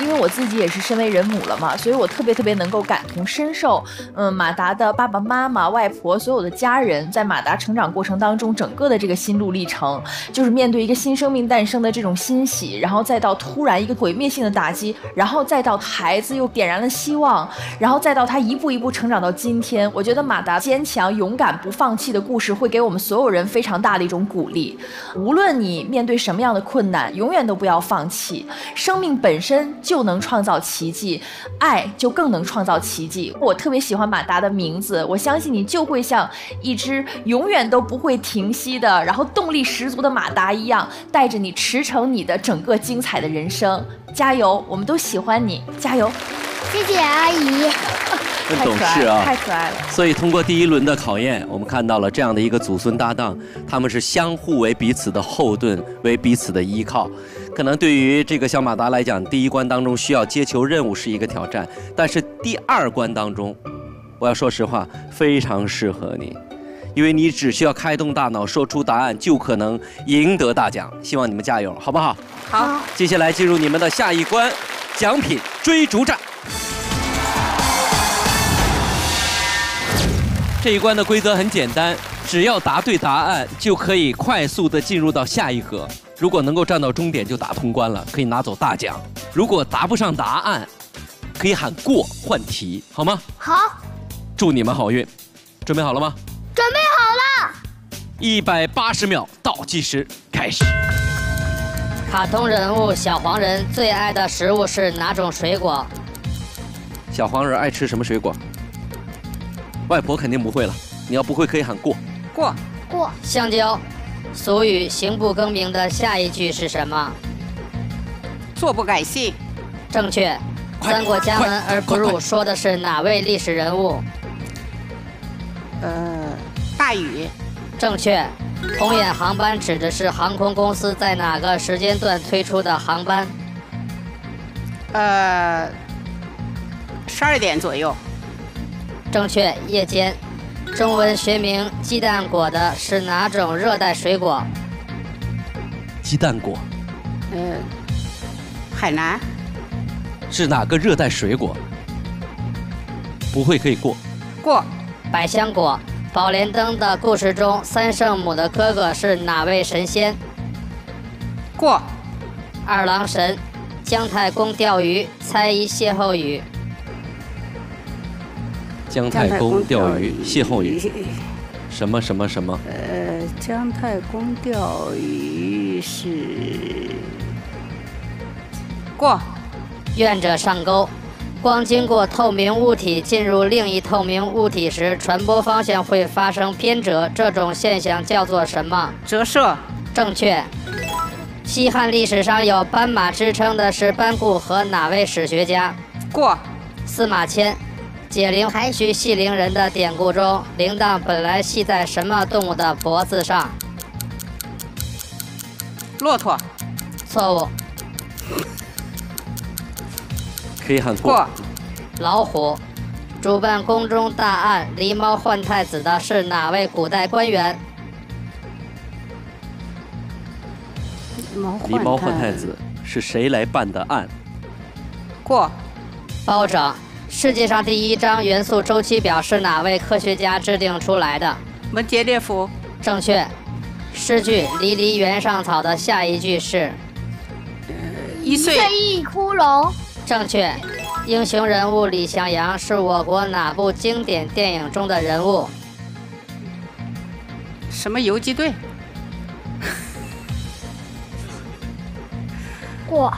因为我自己也是身为人母了嘛，所以我特别特别能够感同身受。嗯，马达的爸爸妈妈、外婆，所有的家人，在马达成长过程当中，整个的这个心路历程，就是面对一个新生命诞生的这种欣喜，然后再到突然一个毁灭性的打击，然后再到孩子又点燃了希望，然后再到他一步一步成长到今天。我觉得马达坚强、勇敢、不放弃的故事，会给我们所有人非常大的一种鼓励。无论你面对什么样的困难，永远都不要放弃。生命本身就能创造奇迹，爱就更能创造奇迹。我特别喜欢马达的名字，我相信你就会像一只永远都不会停息的，然后动力十足的马达一样，带着你驰骋你的整个精彩的人生。加油，我们都喜欢你，加油！谢谢阿姨，太懂事啊，太可爱了。所以通过第一轮的考验，我们看到了这样的一个祖孙搭档，他们是相互为彼此的后盾，为彼此的依靠。可能对于这个小马达来讲，第一关当中需要接球任务是一个挑战，但是第二关当中，我要说实话，非常适合你，因为你只需要开动大脑，说出答案就可能赢得大奖。希望你们加油，好不好？好。接下来进入你们的下一关，奖品追逐战。这一关的规则很简单，只要答对答案就可以快速的进入到下一格。如果能够站到终点就打通关了，可以拿走大奖。如果答不上答案，可以喊过换题，好吗？好。祝你们好运，准备好了吗？准备好了。一百八十秒倒计时开始。卡通人物小黄人最爱的食物是哪种水果？小黄人爱吃什么水果？外婆肯定不会了，你要不会可以喊过。过过。香蕉。俗语行不更名的下一句是什么？坐不改姓。正确。三过家门而不入说的是哪位历史人物？呃，大禹。正确。红眼航班指的是航空公司在哪个时间段推出的航班？呃，十二点左右。正确，夜间。中文学名鸡蛋果的是哪种热带水果？鸡蛋果。嗯，海南。是哪个热带水果？不会可以过。过。百香果。宝莲灯的故事中，三圣母的哥哥是哪位神仙？过。二郎神。姜太公钓鱼，猜一歇后语。姜太公钓鱼，歇后语，什么什么什么？呃，姜太公钓鱼是过。愿者上钩。光经过透明物体进入另一透明物体时，传播方向会发生偏折，这种现象叫做什么？折射。正确。西汉历史上有斑马之称的是班固和哪位史学家？过。司马迁。解铃还需系铃人的典故中，铃铛本来系在什么动物的脖子上？骆驼。错误。可以喊过。老虎。主办宫中大案狸猫换太子的是哪位古代官员？狸猫换太子是谁来办的案？过。包拯。世界上第一张元素周期表是哪位科学家制定出来的？门捷列夫。正确。诗句《离离原上草》的下一句是？一岁一枯荣。正确。英雄人物李翔阳是我国哪部经典电影中的人物？什么游击队？过。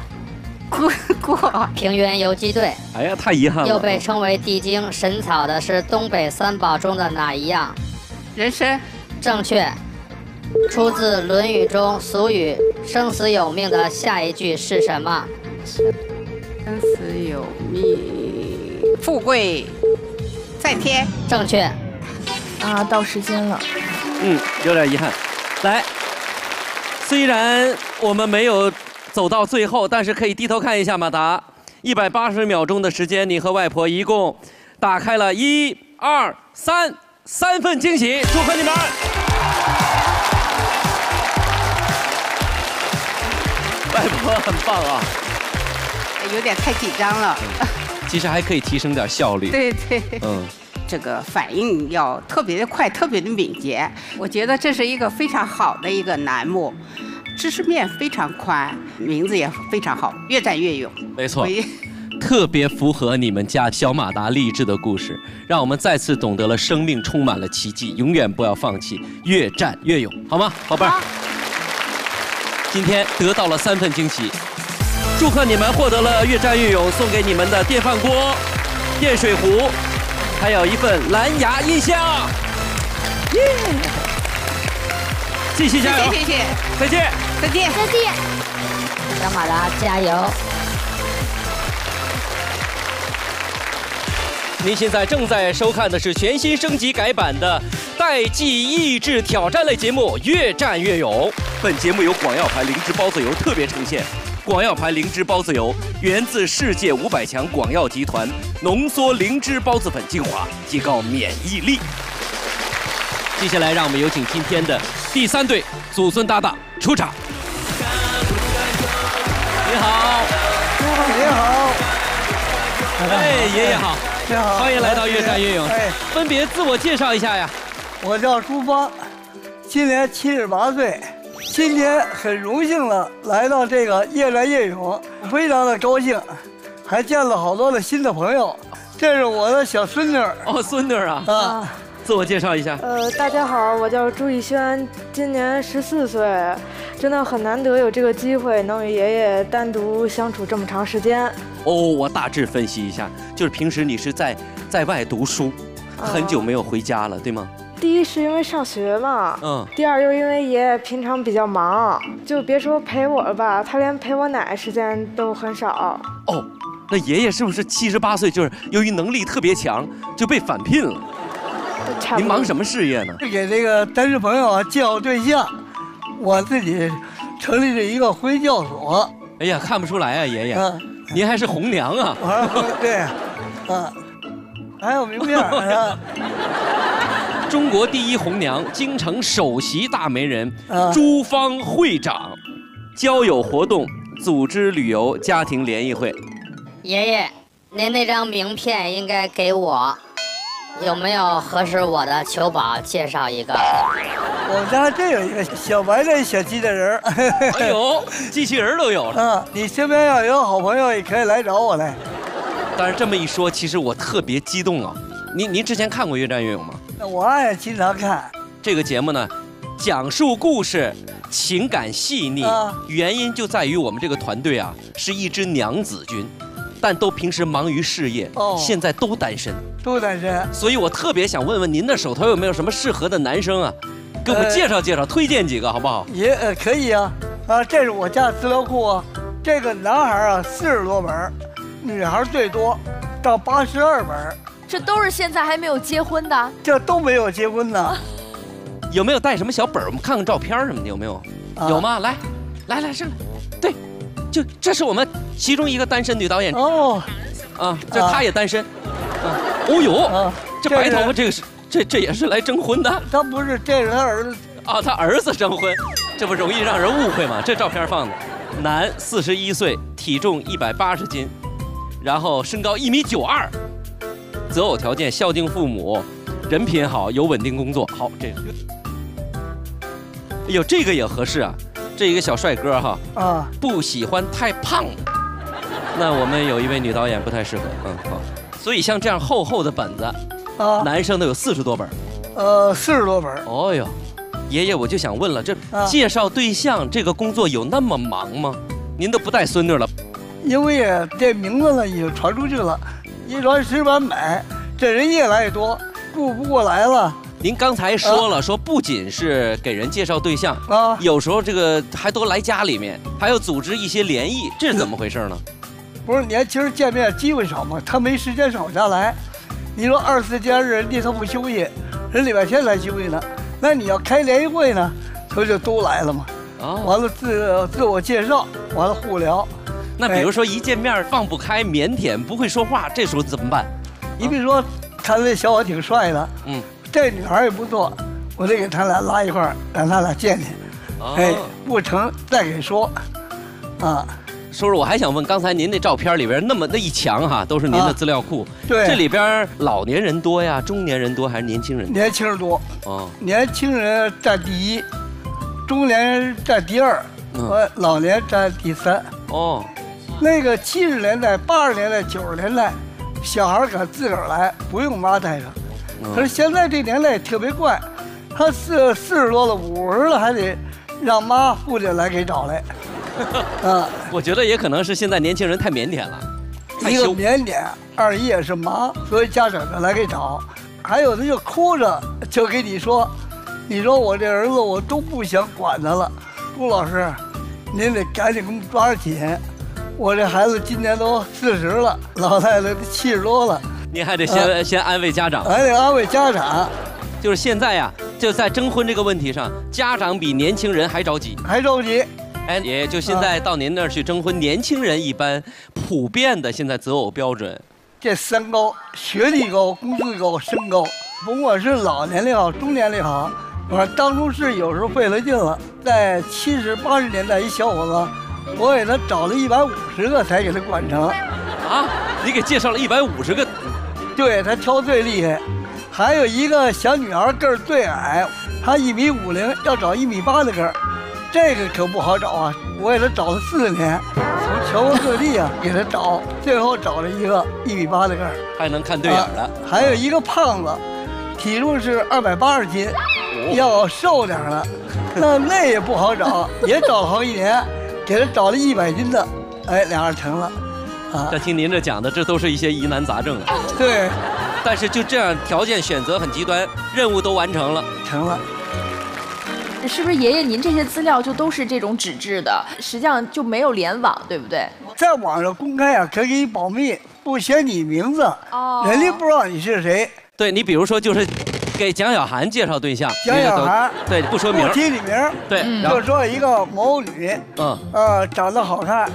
过过平原游击队。哎呀，太遗憾了。又被称为地精神草的是东北三宝中的哪一样？人参。正确。出自《论语》中俗语“生死有命”的下一句是什么？生死有命，富贵在天。正确。啊，到时间了。嗯，有点遗憾。来，虽然我们没有走到最后，但是可以低头看一下马达。一百八十秒钟的时间，你和外婆一共打开了一、二、三三份惊喜，祝贺你们！外婆很棒啊！有点太紧张了。其实还可以提升点效率。对对。嗯。 这个反应要特别的快，特别的敏捷，我觉得这是一个非常好的一个栏目，知识面非常宽，名字也非常好，越战越勇。没错，特别符合你们家小马达励志的故事，让我们再次懂得了生命充满了奇迹，永远不要放弃，越战越勇，好吗，宝贝儿？今天得到了三份惊喜，祝贺你们获得了越战越勇送给你们的电饭锅、电水壶。 还有一份蓝牙音箱，耶！继续加油！谢谢谢谢，再见再见再见，小马达加油！您现在正在收看的是全新升级改版的代际益智挑战类节目《越战越勇》。本节目由广药牌灵芝孢子油特别呈现。 广药牌灵芝孢子油源自世界五百强广药集团，浓缩灵芝孢子粉精华，提高免疫力。接下来，让我们有请今天的第三对祖孙搭档出场。你好，你好，哎，爷爷好，你好，欢迎来到越战越勇。哎，分别自我介绍一下呀。我叫朱芳，今年七十八岁。 今天很荣幸了，来到这个越战越勇，非常的高兴，还见了好多的新的朋友。这是我的小孙女儿哦，孙女儿啊，啊，自我介绍一下。呃，大家好，我叫朱逸轩，今年十四岁，真的很难得有这个机会能与爷爷单独相处这么长时间。哦，我大致分析一下，就是平时你是在在外读书，很久没有回家了，对吗？ 第一是因为上学嘛，嗯，第二又因为爷爷平常比较忙，就别说陪我了吧，他连陪我奶时间都很少。哦，那爷爷是不是七十八岁就是由于能力特别强就被返聘了？您忙什么事业呢？给这个单身朋友啊介绍对象，我自己成立了一个婚教所。哎呀，看不出来啊，爷爷，啊、您还是红娘啊？啊对，啊，还有名片啊。中国第一红娘，京城首席大媒人、啊、朱芳会长，交友活动组织旅游家庭联谊会。爷爷，您那张名片应该给我，有没有合适我的？求宝介绍一个。我们家这有一个小白的小机器人儿，哎呦，机器人都有了。啊，你身边要有好朋友也可以来找我来。但是这么一说，其实我特别激动啊！您您之前看过《越战越勇》吗？ 我也经常看这个节目呢，讲述故事，情感细腻。啊、原因就在于我们这个团队啊，是一支娘子军，但都平时忙于事业，哦、现在都单身，都单身。所以我特别想问问您的手头有没有什么适合的男生啊，给我们介绍介绍，呃、推荐几个好不好？也、呃、可以啊，啊，这是我家资料库啊，这个男孩啊四十多门，女孩最多，到八十二门。 这都是现在还没有结婚的，这都没有结婚呢。有没有带什么小本儿？我们看看照片什么的，有没有？啊、有吗？来，来来上来。对，就这是我们其中一个单身女导演。哦，啊，这她也单身。啊，哦呦，啊、这白头发这个是这这也是来征婚的。他不是，这是他儿子。啊，他儿子征婚，这不容易让人误会吗？这照片放的，男，四十一岁，体重一百八十斤，然后身高一米九二。 择偶条件：孝敬父母，人品好，有稳定工作。好，这个，哎呦，这个也合适啊！这一个小帅哥哈，啊，不喜欢太胖。那我们有一位女导演不太适合，嗯，好。所以像这样厚厚的本子，啊，男生都有四十多本，呃，四十多本。哦呦，爷爷，我就想问了，这介绍对象这个工作有那么忙吗？您都不带孙女了？因为这名字呢，已经传出去了。 一传十，八百，这人越来越多，顾不过来了。您刚才说了，啊、说不仅是给人介绍对象啊，有时候这个还都来家里面，还要组织一些联谊，这是怎么回事呢？不是年轻人见面机会少嘛，他没时间少下来。你说二十四节人家他不休息，人礼拜天才休息呢，那你要开联谊会呢，他就都来了嘛。啊，完了自自我介绍，完了互聊。 那比如说一见面放不开、腼腆、不会说话，这时候怎么办？你比如说，看这小伙挺帅的，嗯，这女孩也不错，我得给他俩拉一块儿，让他俩见见。哎，不成再给说，啊，叔叔，我还想问，刚才您那照片里边那么那一墙哈、啊，都是您的资料库。啊、对，这里边老年人多呀，中年人多还是年轻人多？年轻人多。哦，年轻人占第一，中年人占第二，呃、嗯，老年占第三。哦，那个七十年代、八十年代、九十年代，小孩敢自个儿来，不用妈带上。嗯、可是现在这年代也特别怪，他四四十多了、五十了还得让妈父亲来给找来。 嗯，我觉得也可能是现在年轻人太腼腆了，一个腼腆，二一也是忙，所以家长呢来给找，还有的就哭着就给你说，你说我这儿子我都不想管他了，顾老师，您得赶紧给我们抓紧，我这孩子今年都四十了，老太太都七十多了，您还得先、嗯、先安慰家长，还得安慰家长，就是现在呀，就在征婚这个问题上，家长比年轻人还着急，还着急。 哎，爷爷，就现在到您那儿去征婚，年轻人一般普遍的现在择偶标准，这三高：学历高、工资高、身高。甭管是老年龄好，中年龄好，我说当初是有时候费了劲了，在七十八十年代，一小伙子，我给他找了一百五十个才给他管成。啊，你给介绍了一百五十个？对，他挑最厉害。还有一个小女孩个儿最矮，她一米五零，要找一米八的个儿。 这个可不好找啊！我给他找了四年，从全国各地啊给他找，最后找了一个一米八的个儿，还能看对眼了、啊。还有一个胖子，体重是二百八十斤，哦、要瘦点了，那那也不好找，也找了好几年，给他找了一百斤的，哎，俩人成了。啊，但听您这讲的，这都是一些疑难杂症啊。对，但是就这样条件选择很极端，任务都完成了，成了。 是不是爷爷，您这些资料就都是这种纸质的，实际上就没有联网，对不对？在网上公开啊，可以给你保密，不写你名字，哦、人家不知道你是谁。对你，比如说就是给蒋小涵介绍对象，蒋小涵对不说名，不提你名，对，嗯、就说一个某女，嗯，呃，长得好看，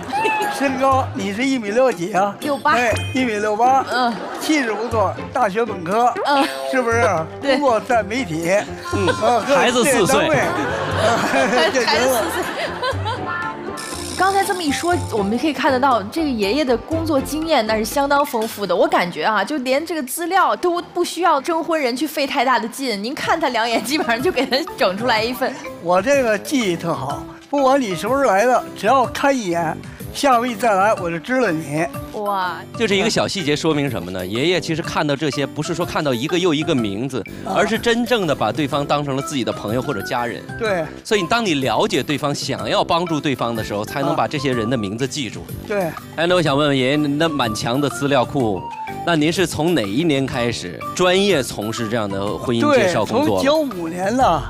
身高你是一米六几啊？六八，对，一米六八，嗯，气质不错，大学本科，嗯，是不是？工作在媒体，嗯，孩子四岁，孩子四岁。刚才这么一说，我们可以看得到这个爷爷的工作经验那是相当丰富的。我感觉啊，就连这个资料都不需要征婚人去费太大的劲，您看他两眼，基本上就给他整出来一份。我这个记忆特好，不管你什么时候来的，只要看一眼，下回再来我就知道你。哇，就这一个小细节说明什么呢？爷爷其实看到这些，不是说看到一个又一个名字，而是真正的把对方当成了自己的朋友或者家人。对，所以当你了解对方，想要帮助对方的时候，才能。 能把这些人的名字记住。对，哎，那我想问问爷爷，那满墙的资料库，那您是从哪一年开始专业从事这样的婚姻介绍工作？对，从九五年呢，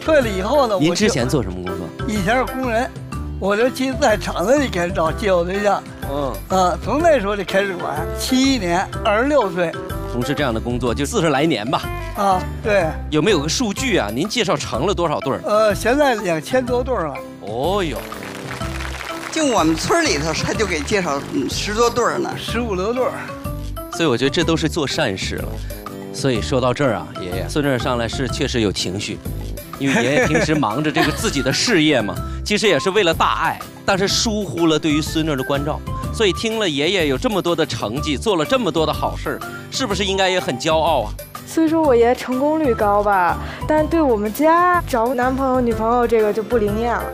退了以后呢，您之前做什么工作？以前是工人，我就去在厂子里开始找介绍对象。嗯，啊，从那时候就开始管。七一年，二十六岁，从事这样的工作就四十来年吧。啊，对。有没有个数据啊？您介绍成了多少对儿？呃，现在两千多对儿了。哦哟。 就我们村里头，他就给介绍十多对儿呢，十五六对儿。所以我觉得这都是做善事了。所以说到这儿啊，爷爷孙正上来是确实有情绪，因为爷爷平时忙着这个自己的事业嘛，其实也是为了大爱，但是疏忽了对于孙正的关照。所以听了爷爷有这么多的成绩，做了这么多的好事，是不是应该也很骄傲啊？ 所以说我爷成功率高吧，但对我们家找男朋友女朋友这个就不灵验了。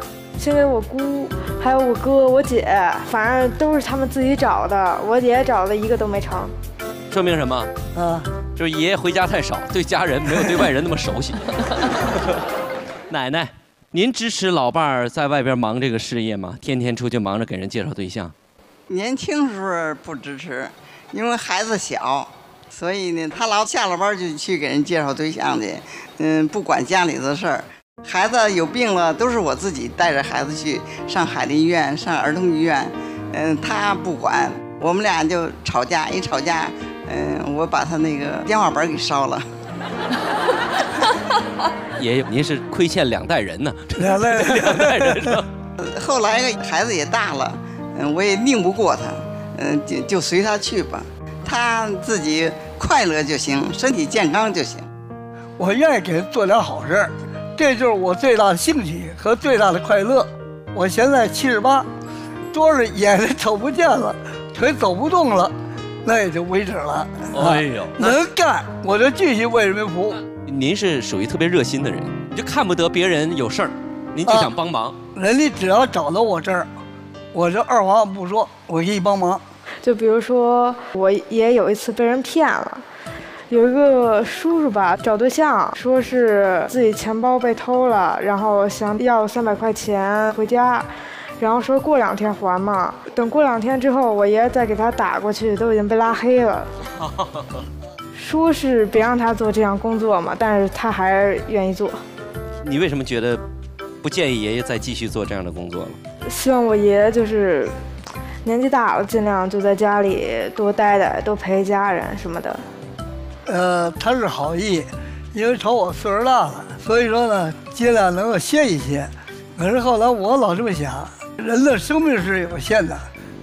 现在我姑，还有我哥、我姐，反正都是他们自己找的。我姐找的一个都没成，说明什么？嗯，就是爷爷回家太少，对家人没有对外人那么熟悉。奶奶，您支持老伴儿在外边忙这个事业吗？天天出去忙着给人介绍对象？年轻时候不支持，因为孩子小，所以呢，他老下了班就去给人介绍对象去，嗯，不管家里的事儿。 孩子有病了，都是我自己带着孩子去上海的医院、上儿童医院。嗯，他不管，我们俩就吵架。一吵架，嗯，我把他那个电话本给烧了。爷爷，您是亏欠两代人呢，两代人，两代人是吧？后来孩子也大了，嗯，我也拧不过他，嗯，就就随他去吧，他自己快乐就行，身体健康就行。我愿意给他做点好事儿。 这就是我最大的兴趣和最大的快乐。我现在七十八，桌子眼睛瞅不见了，腿走不动了，那也就为止了。哎呦，能干我就继续为人民服务。您是属于特别热心的人，你就看不得别人有事儿，您就想帮忙。人家只要找到我这儿，我就二话不说，我给你帮忙。就比如说，我也有一次被人骗了。 有一个叔叔吧，找对象，说是自己钱包被偷了，然后想要三百块钱回家，然后说过两天还嘛。等过两天之后，我爷再给他打过去，都已经被拉黑了。说是别让他做这样工作嘛，但是他还愿意做。你为什么觉得不建议爷爷再继续做这样的工作了？希望我爷爷就是年纪大了，尽量就在家里多待待，多陪家人什么的。 呃，他是好意，因为瞅我岁数大了，所以说呢，尽量能够歇一歇。可是后来我老这么想，人的生命是有限的，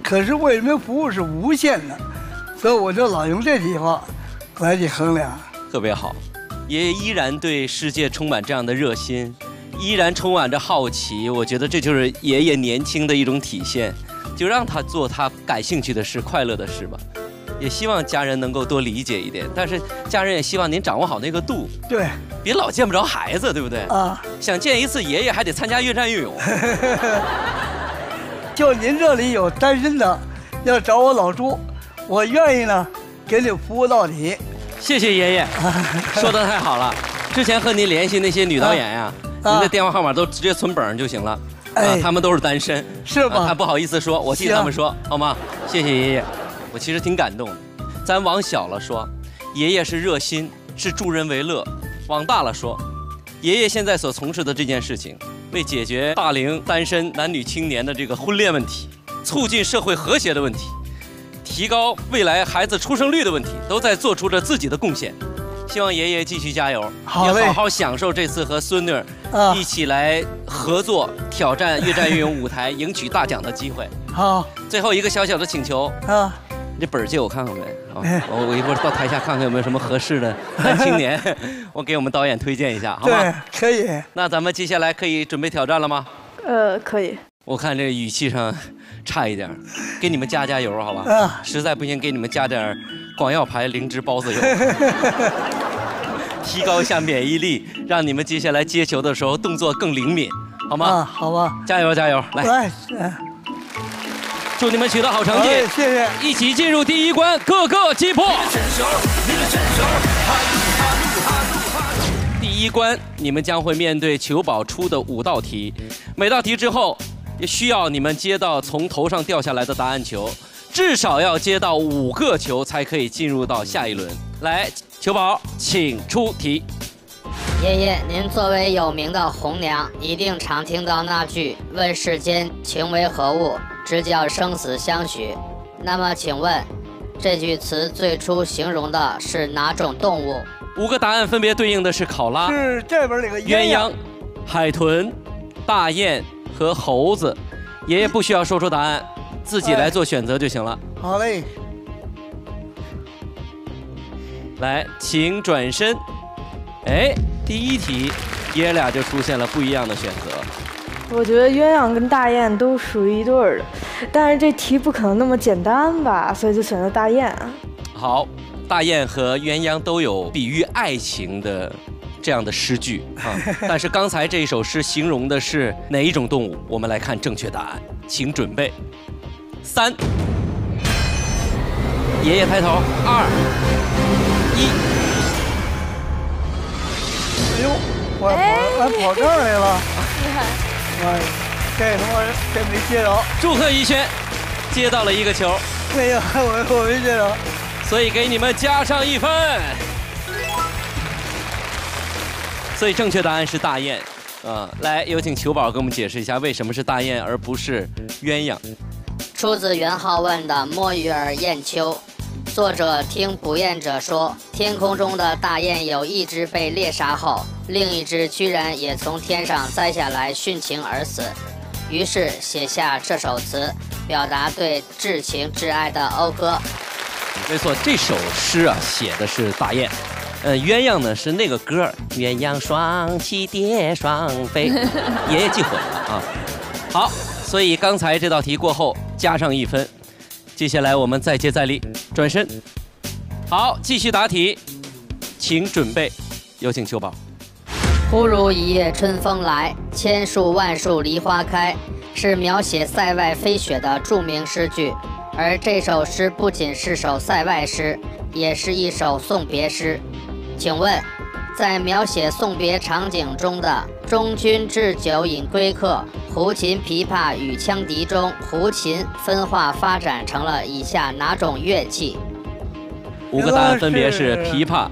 可是为人民服务是无限的，所以我就老用这句话来去衡量。特别好，爷爷依然对世界充满这样的热心，依然充满着好奇。我觉得这就是爷爷年轻的一种体现，就让他做他感兴趣的事、快乐的事吧。 也希望家人能够多理解一点，但是家人也希望您掌握好那个度，对，别老见不着孩子，对不对？啊，想见一次爷爷还得参加越战越勇。就您这里有单身的，要找我老朱，我愿意呢，给你服务到底。谢谢爷爷，说的太好了。之前和您联系那些女导演呀、啊，啊、您的电话号码都直接存本就行了。哎、啊，他们都是单身，是吧？还、啊、不好意思说，我替他们说，好吗？谢谢爷爷。 我其实挺感动的，咱往小了说，爷爷是热心，是助人为乐；往大了说，爷爷现在所从事的这件事情，为解决大龄单身男女青年的这个婚恋问题，促进社会和谐的问题，提高未来孩子出生率的问题，都在做出着自己的贡献。希望爷爷继续加油，好嘞，也好好享受这次和孙女一起来合作、啊、挑战越战越勇舞台，赢取大奖的机会。好，最后一个小小的请求啊。 这本儿借我看看呗，啊、哦，我我一会儿到台下看看有没有什么合适的男青年，我给我们导演推荐一下，好吗？对，可以。那咱们接下来可以准备挑战了吗？呃，可以。我看这语气上差一点，给你们加加油，好吧？啊、实在不行给你们加点广药牌灵芝孢子油，提高一下免疫力，让你们接下来接球的时候动作更灵敏，好吗？啊，好吧。加油加油，来。来来 祝你们取得好成绩！谢谢！一起进入第一关，各个击破。第一关，你们将会面对裘宝出的五道题，每道题之后，也需要你们接到从头上掉下来的答案球，至少要接到五个球才可以进入到下一轮。来，裘宝，请出题。爷爷，您作为有名的红娘，一定常听到那句“问世间情为何物”。 直叫生死相许。那么，请问，这句词最初形容的是哪种动物？五个答案分别对应的是考拉、是这边那个鸳鸯、海豚、大雁和猴子。爷爷不需要说出答案，自己来做选择就行了。哎、好嘞。来，请转身。哎，第一题，爷俩就出现了不一样的选择。 我觉得鸳鸯跟大雁都属于一对儿的，但是这题不可能那么简单吧，所以就选择大雁。好，大雁和鸳鸯都有比喻爱情的这样的诗句啊，但是刚才这一首诗形容的是哪一种动物？我们来看正确答案，请准备。三，爷爷抬头，二，一。哎呦，我我我跑这儿来了。哎 哎，这他妈这没接着！祝贺怡轩，接到了一个球。没有，我我没接着，所以给你们加上一分。所以正确答案是大雁。啊，来，有请裘宝给我们解释一下，为什么是大雁而不是鸳鸯？出自元好问的《莫与尔雁丘》，作者听捕雁者说，天空中的大雁有一只被猎杀后。 另一只居然也从天上摘下来殉情而死，于是写下这首词，表达对至情至爱的讴歌。没错，这首诗啊写的是大雁，呃，鸳鸯呢是那个歌，鸳鸯双栖蝶双飞，爷爷记混了啊。好，所以刚才这道题过后加上一分。接下来我们再接再厉，转身。好，继续答题，请准备，有请秋宝。忽如一夜春风来，千树万树梨花开，是描写塞外飞雪的著名诗句。而这首诗不仅是首塞外诗，也是一首送别诗。请问，在描写送别场景中的“中军置酒饮归客，胡琴琵琶与羌笛”中，胡琴分化发展成了以下哪种乐器？ 五个答案分别是琵琶、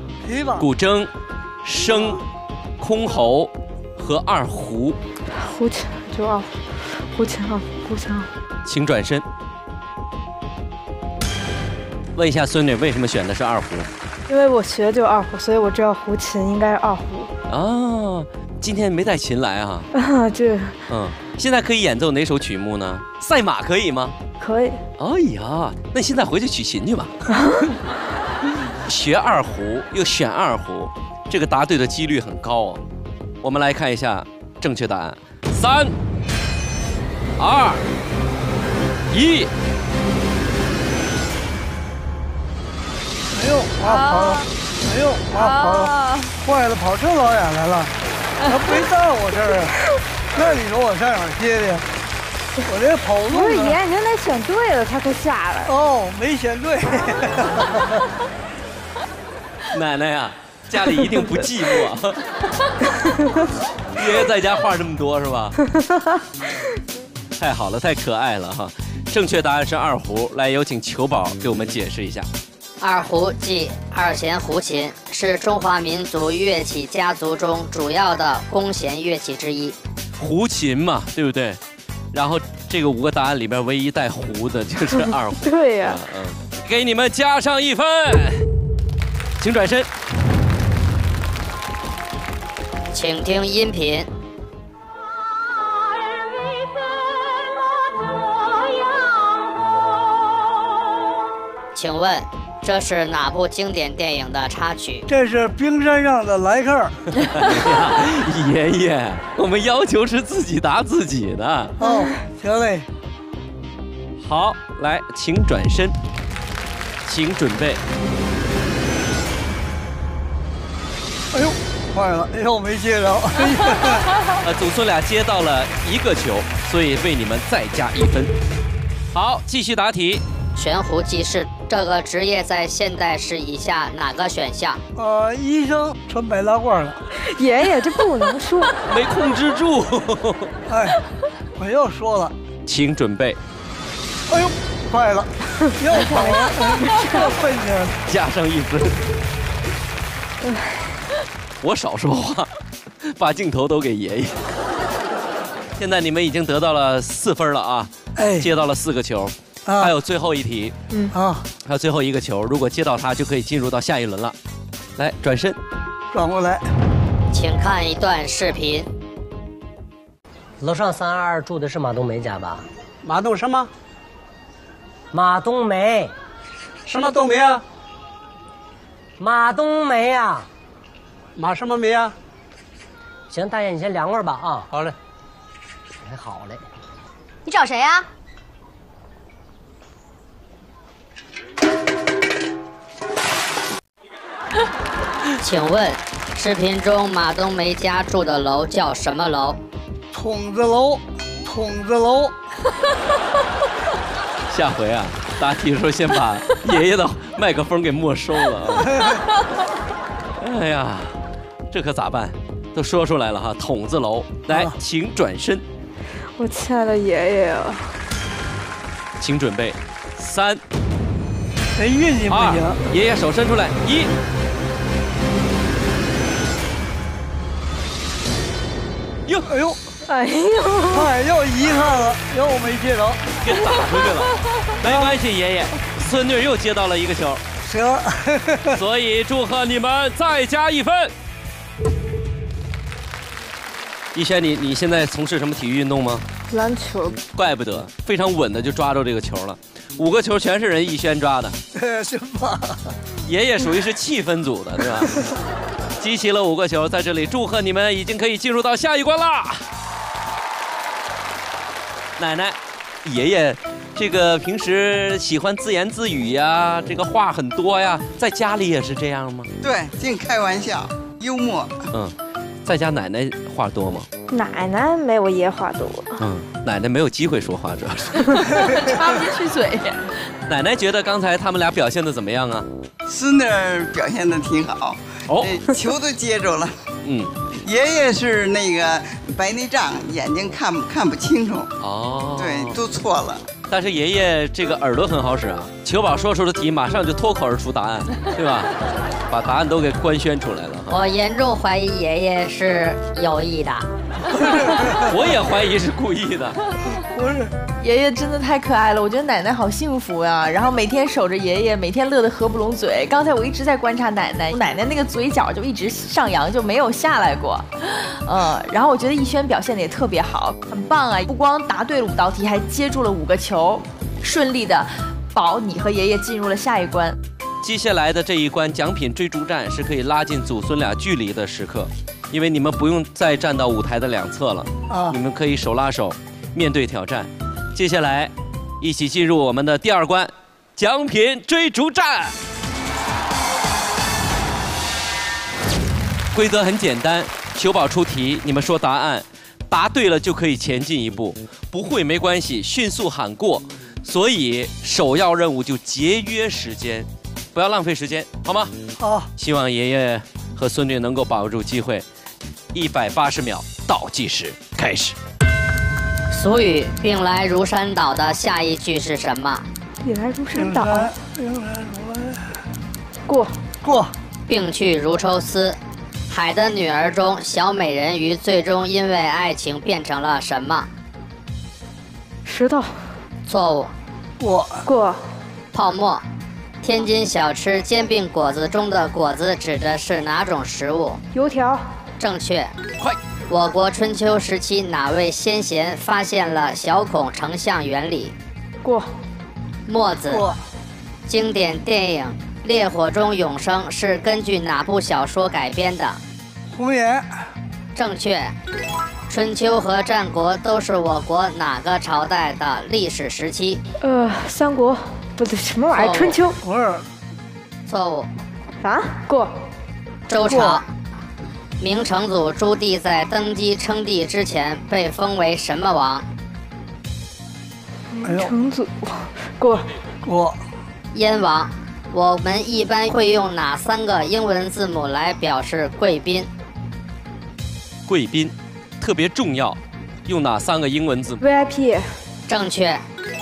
古筝、笙、箜篌和二胡。胡琴就二胡，胡琴二胡，胡琴二胡。请转身。问一下孙女，为什么选的是二胡？因为我学就二胡，所以我知道胡琴应该是二胡。哦，今天没带琴来啊？啊，这。嗯，现在可以演奏哪首曲目呢？赛马可以吗？可以。哎呀，那现在回去取琴去吧。学二胡又选二胡，这个答对的几率很高哦。我们来看一下正确答案：三、二、一。哎呦，啊跑！哎呦，啊跑！坏了，跑这么老远来了，还没到我这儿啊？那你说我上哪儿接去？我这跑路。不是爷，您得选对了，他才下来。哦，没选对。奶奶呀，家里一定不寂寞。爷爷在家话这么多是吧？太好了，太可爱了哈！正确答案是二胡。来，有请裘宝给我们解释一下。二胡即二弦胡琴，是中华民族乐器家族中主要的弓弦乐器之一。胡琴嘛，对不对？然后这个五个答案里边唯一带胡的就是二胡。对呀、啊。嗯，给你们加上一分。 请转身，请听音频。请问这是哪部经典电影的插曲？这是《冰山上的莱克》。爷爷，我们要求是自己答自己的。哦，行嘞。好，来，请转身，请准备。 哎呦，坏了！哎呦，没接着。呃，祖孙俩接到了一个球，所以为你们再加一分。好，继续答题。悬壶济世这个职业在现代是以下哪个选项？呃，医生穿白大褂了。爷爷，这不能说。没控制住。哎，我又说了，请准备。哎呦，坏了！又跑了，又笨去了。加上一分。哎。 我少说话，把镜头都给爷爷。现在你们已经得到了四分了啊！哎，接到了四个球，还有最后一题，嗯啊，还有最后一个球，如果接到它就可以进入到下一轮了。来，转身，转过来，请看一段视频。楼上三二二住的是马冬梅家吧？马冬什么？马冬梅，什么冬梅啊？马冬梅啊。 马什么梅啊？行，大爷，你先凉快吧啊！好嘞，还好嘞。你找谁呀、啊？请问，视频中马冬梅家住的楼叫什么楼？筒子楼，筒子楼。下回啊，答题的时候先把爷爷的麦克风给没收了啊！哎呀。 这可咋办？都说出来了哈，筒子楼。来，请转身。我亲爱的爷爷啊！请准备，三，哎，运气不行。爷爷手伸出来，一。哟，哎呦，哎呦，哎，又遗憾了，又没接着，给打出去了。没关系，爷爷，孙女又接到了一个球。行。所以祝贺你们再加一分。 一轩，你你现在从事什么体育运动吗？篮球。怪不得非常稳的就抓住这个球了，五个球全是人一轩抓的。是吧？爷爷属于是气氛组的，对吧？集齐了五个球，在这里祝贺你们已经可以进入到下一关啦。奶奶、爷爷，这个平时喜欢自言自语呀、啊，这个话很多呀，在家里也是这样吗？对，净开玩笑，幽默。嗯，在家奶奶话多吗？奶奶没我爷话多。嗯，奶奶没有机会说话，主要是插不进去嘴。奶奶觉得刚才他们俩表现的怎么样啊？孙女表现的挺好，哦，球都接住了。嗯，爷爷是那个白内障，眼睛看不看不清楚。哦，对，都错了。但是爷爷这个耳朵很好使啊，球宝说出的题马上就脱口而出答案，对吧？把答案都给官宣出来了。我严重怀疑爷爷是有意的。我也怀疑是故意的。不是，爷爷真的太可爱了，我觉得奶奶好幸福呀、啊。然后每天守着爷爷，每天乐得合不拢嘴。刚才我一直在观察奶奶，奶奶那个嘴角就一直上扬，就没有下来过。嗯，然后我觉得逸轩表现的也特别好，很棒啊！不光答对了五道题，还接住了五个球，顺利的保你和爷爷进入了下一关。接下来的这一关奖品追逐战是可以拉近祖孙俩距离的时刻，因为你们不用再站到舞台的两侧了，哦、你们可以手拉手。面对挑战，接下来一起进入我们的第二关——奖品追逐战。规则很简单，球宝出题，你们说答案，答对了就可以前进一步，不会没关系，迅速喊过。所以首要任务就节约时间，不要浪费时间，好吗？好。希望爷爷和孙女能够把握住机会。一百八十秒倒计时开始。俗语“病来如山倒”的下一句是什么？病来如山倒。病来如山。过过。病去如抽丝。海的女儿中，小美人鱼最终因为爱情变成了什么？石头。错误。过过。泡沫。天津小吃煎饼果子中的“果子”指的是哪种食物？油条。正确。快。我国春秋时期哪位先贤发现了小孔成像原理？过。墨子。过。经典电影《烈火中永生》是根据哪部小说改编的？红岩。正确。春秋和战国都是我国哪个朝代的历史时期？呃，三国。不对，什么玩意儿？春秋。不是。错误。啊？过。周朝。明成祖朱棣在登基称帝之前被封为什么王？明成祖。过过。燕王。我们一般会用哪三个英文字母来表示贵宾？贵宾特别重要，用哪三个英文字母 ？V I P。正确。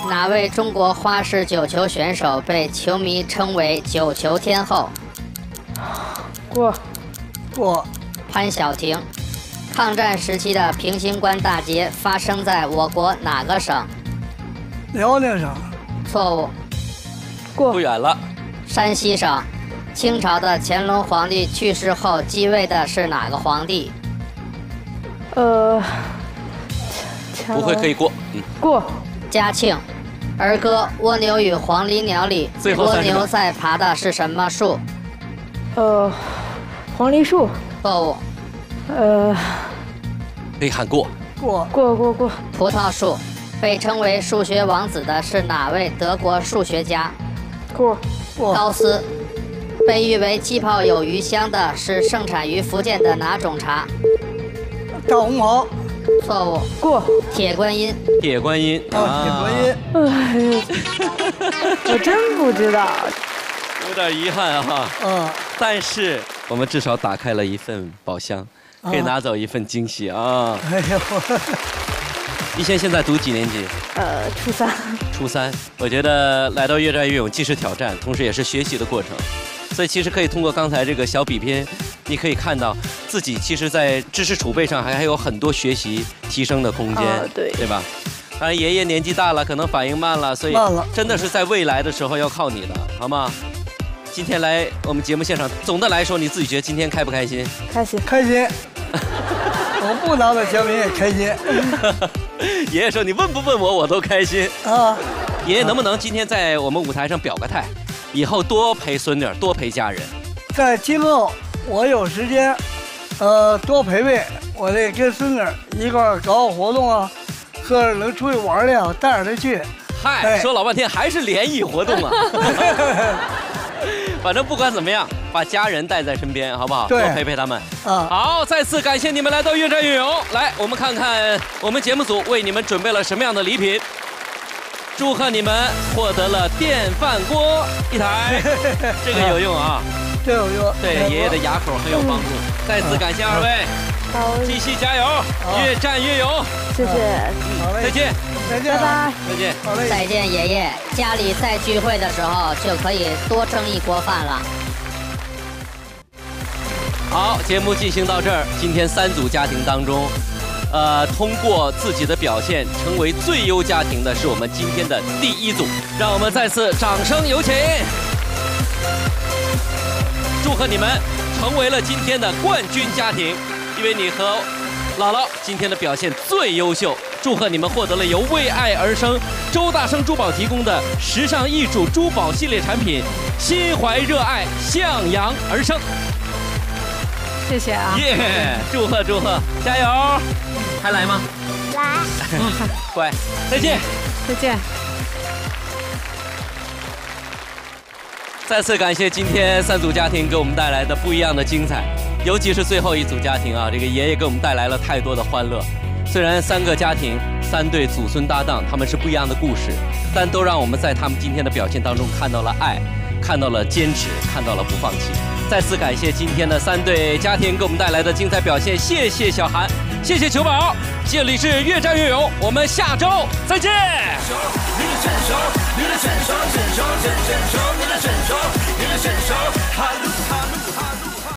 哪位中国花式九球选手被球迷称为九球天后？过过。潘晓婷，抗战时期的平型关大捷发生在我国哪个省？辽宁省。错误。过。不远了。山西省。清朝的乾隆皇帝去世后继位的是哪个皇帝？呃，不会，可以过。嗯。过。嘉庆。儿歌《蜗牛与黄鹂鸟》里，蜗牛在爬的是什么树？呃，黄鹂树。错误。呃，可以喊过。过过过过。葡萄树，被称为数学王子的是哪位德国数学家？过过。高斯，被誉为气泡有余香的是盛产于福建的哪种茶？大红袍。错误。过。铁观音。铁观音。哦，铁观音。哎呦，我真不知道，有点遗憾哈。嗯，但是。我们至少打开了一份宝箱，可以拿走一份惊喜啊！哎呦，逸轩现在读几年级？呃，初三。初三，我觉得来到越战越勇既是挑战，同时也是学习的过程。所以其实可以通过刚才这个小比拼，你可以看到自己其实，在知识储备上还还有很多学习提升的空间，呃、对对吧？当然，爷爷年纪大了，可能反应慢了，所以真的是在未来的时候要靠你了，好吗？今天来我们节目现场，总的来说，你自己觉得今天开不开心？开心，开心。我不拿到奖品也开心。爷爷说：“你问不问我，我都开心。”啊，爷爷能不能今天在我们舞台上表个态？以后多陪孙女，多陪家人。在今后我有时间，呃，多陪陪我得跟孙女一块搞搞活动啊，哥儿能出去玩的呀，我带着他去。嗨，说老半天还是联谊活动啊。反正不管怎么样，把家人带在身边，好不好？对，陪陪他们。啊，好，再次感谢你们来到越战越勇。来，我们看看我们节目组为你们准备了什么样的礼品。祝贺你们获得了电饭锅一台，这个有用啊，这有用。对爷爷的牙口很有帮助。再次感谢二位，好，继续加油，越战越勇。谢谢，好嘞，再见。 再见，拜拜，再见，好嘞，再见，爷爷。家里再聚会的时候就可以多蒸一锅饭了。好，节目进行到这儿，今天三组家庭当中，呃，通过自己的表现成为最优家庭的是我们今天的第一组，让我们再次掌声有请，祝贺你们成为了今天的冠军家庭，因为你和姥姥今天的表现最优秀。 祝贺你们获得了由为爱而生周大生珠宝提供的时尚艺术珠宝系列产品，心怀热爱，向阳而生。谢谢啊！耶，祝贺祝贺，加油！还来吗？来。乖，再见。再见。再次感谢今天三组家庭给我们带来的不一样的精彩，尤其是最后一组家庭啊，这个爷爷给我们带来了太多的欢乐。 虽然三个家庭、三对祖孙搭档，他们是不一样的故事，但都让我们在他们今天的表现当中看到了爱，看到了坚持，看到了不放弃。再次感谢今天的三对家庭给我们带来的精彩表现，谢谢小韩，谢谢球宝。这里是越战越勇，我们下周再见。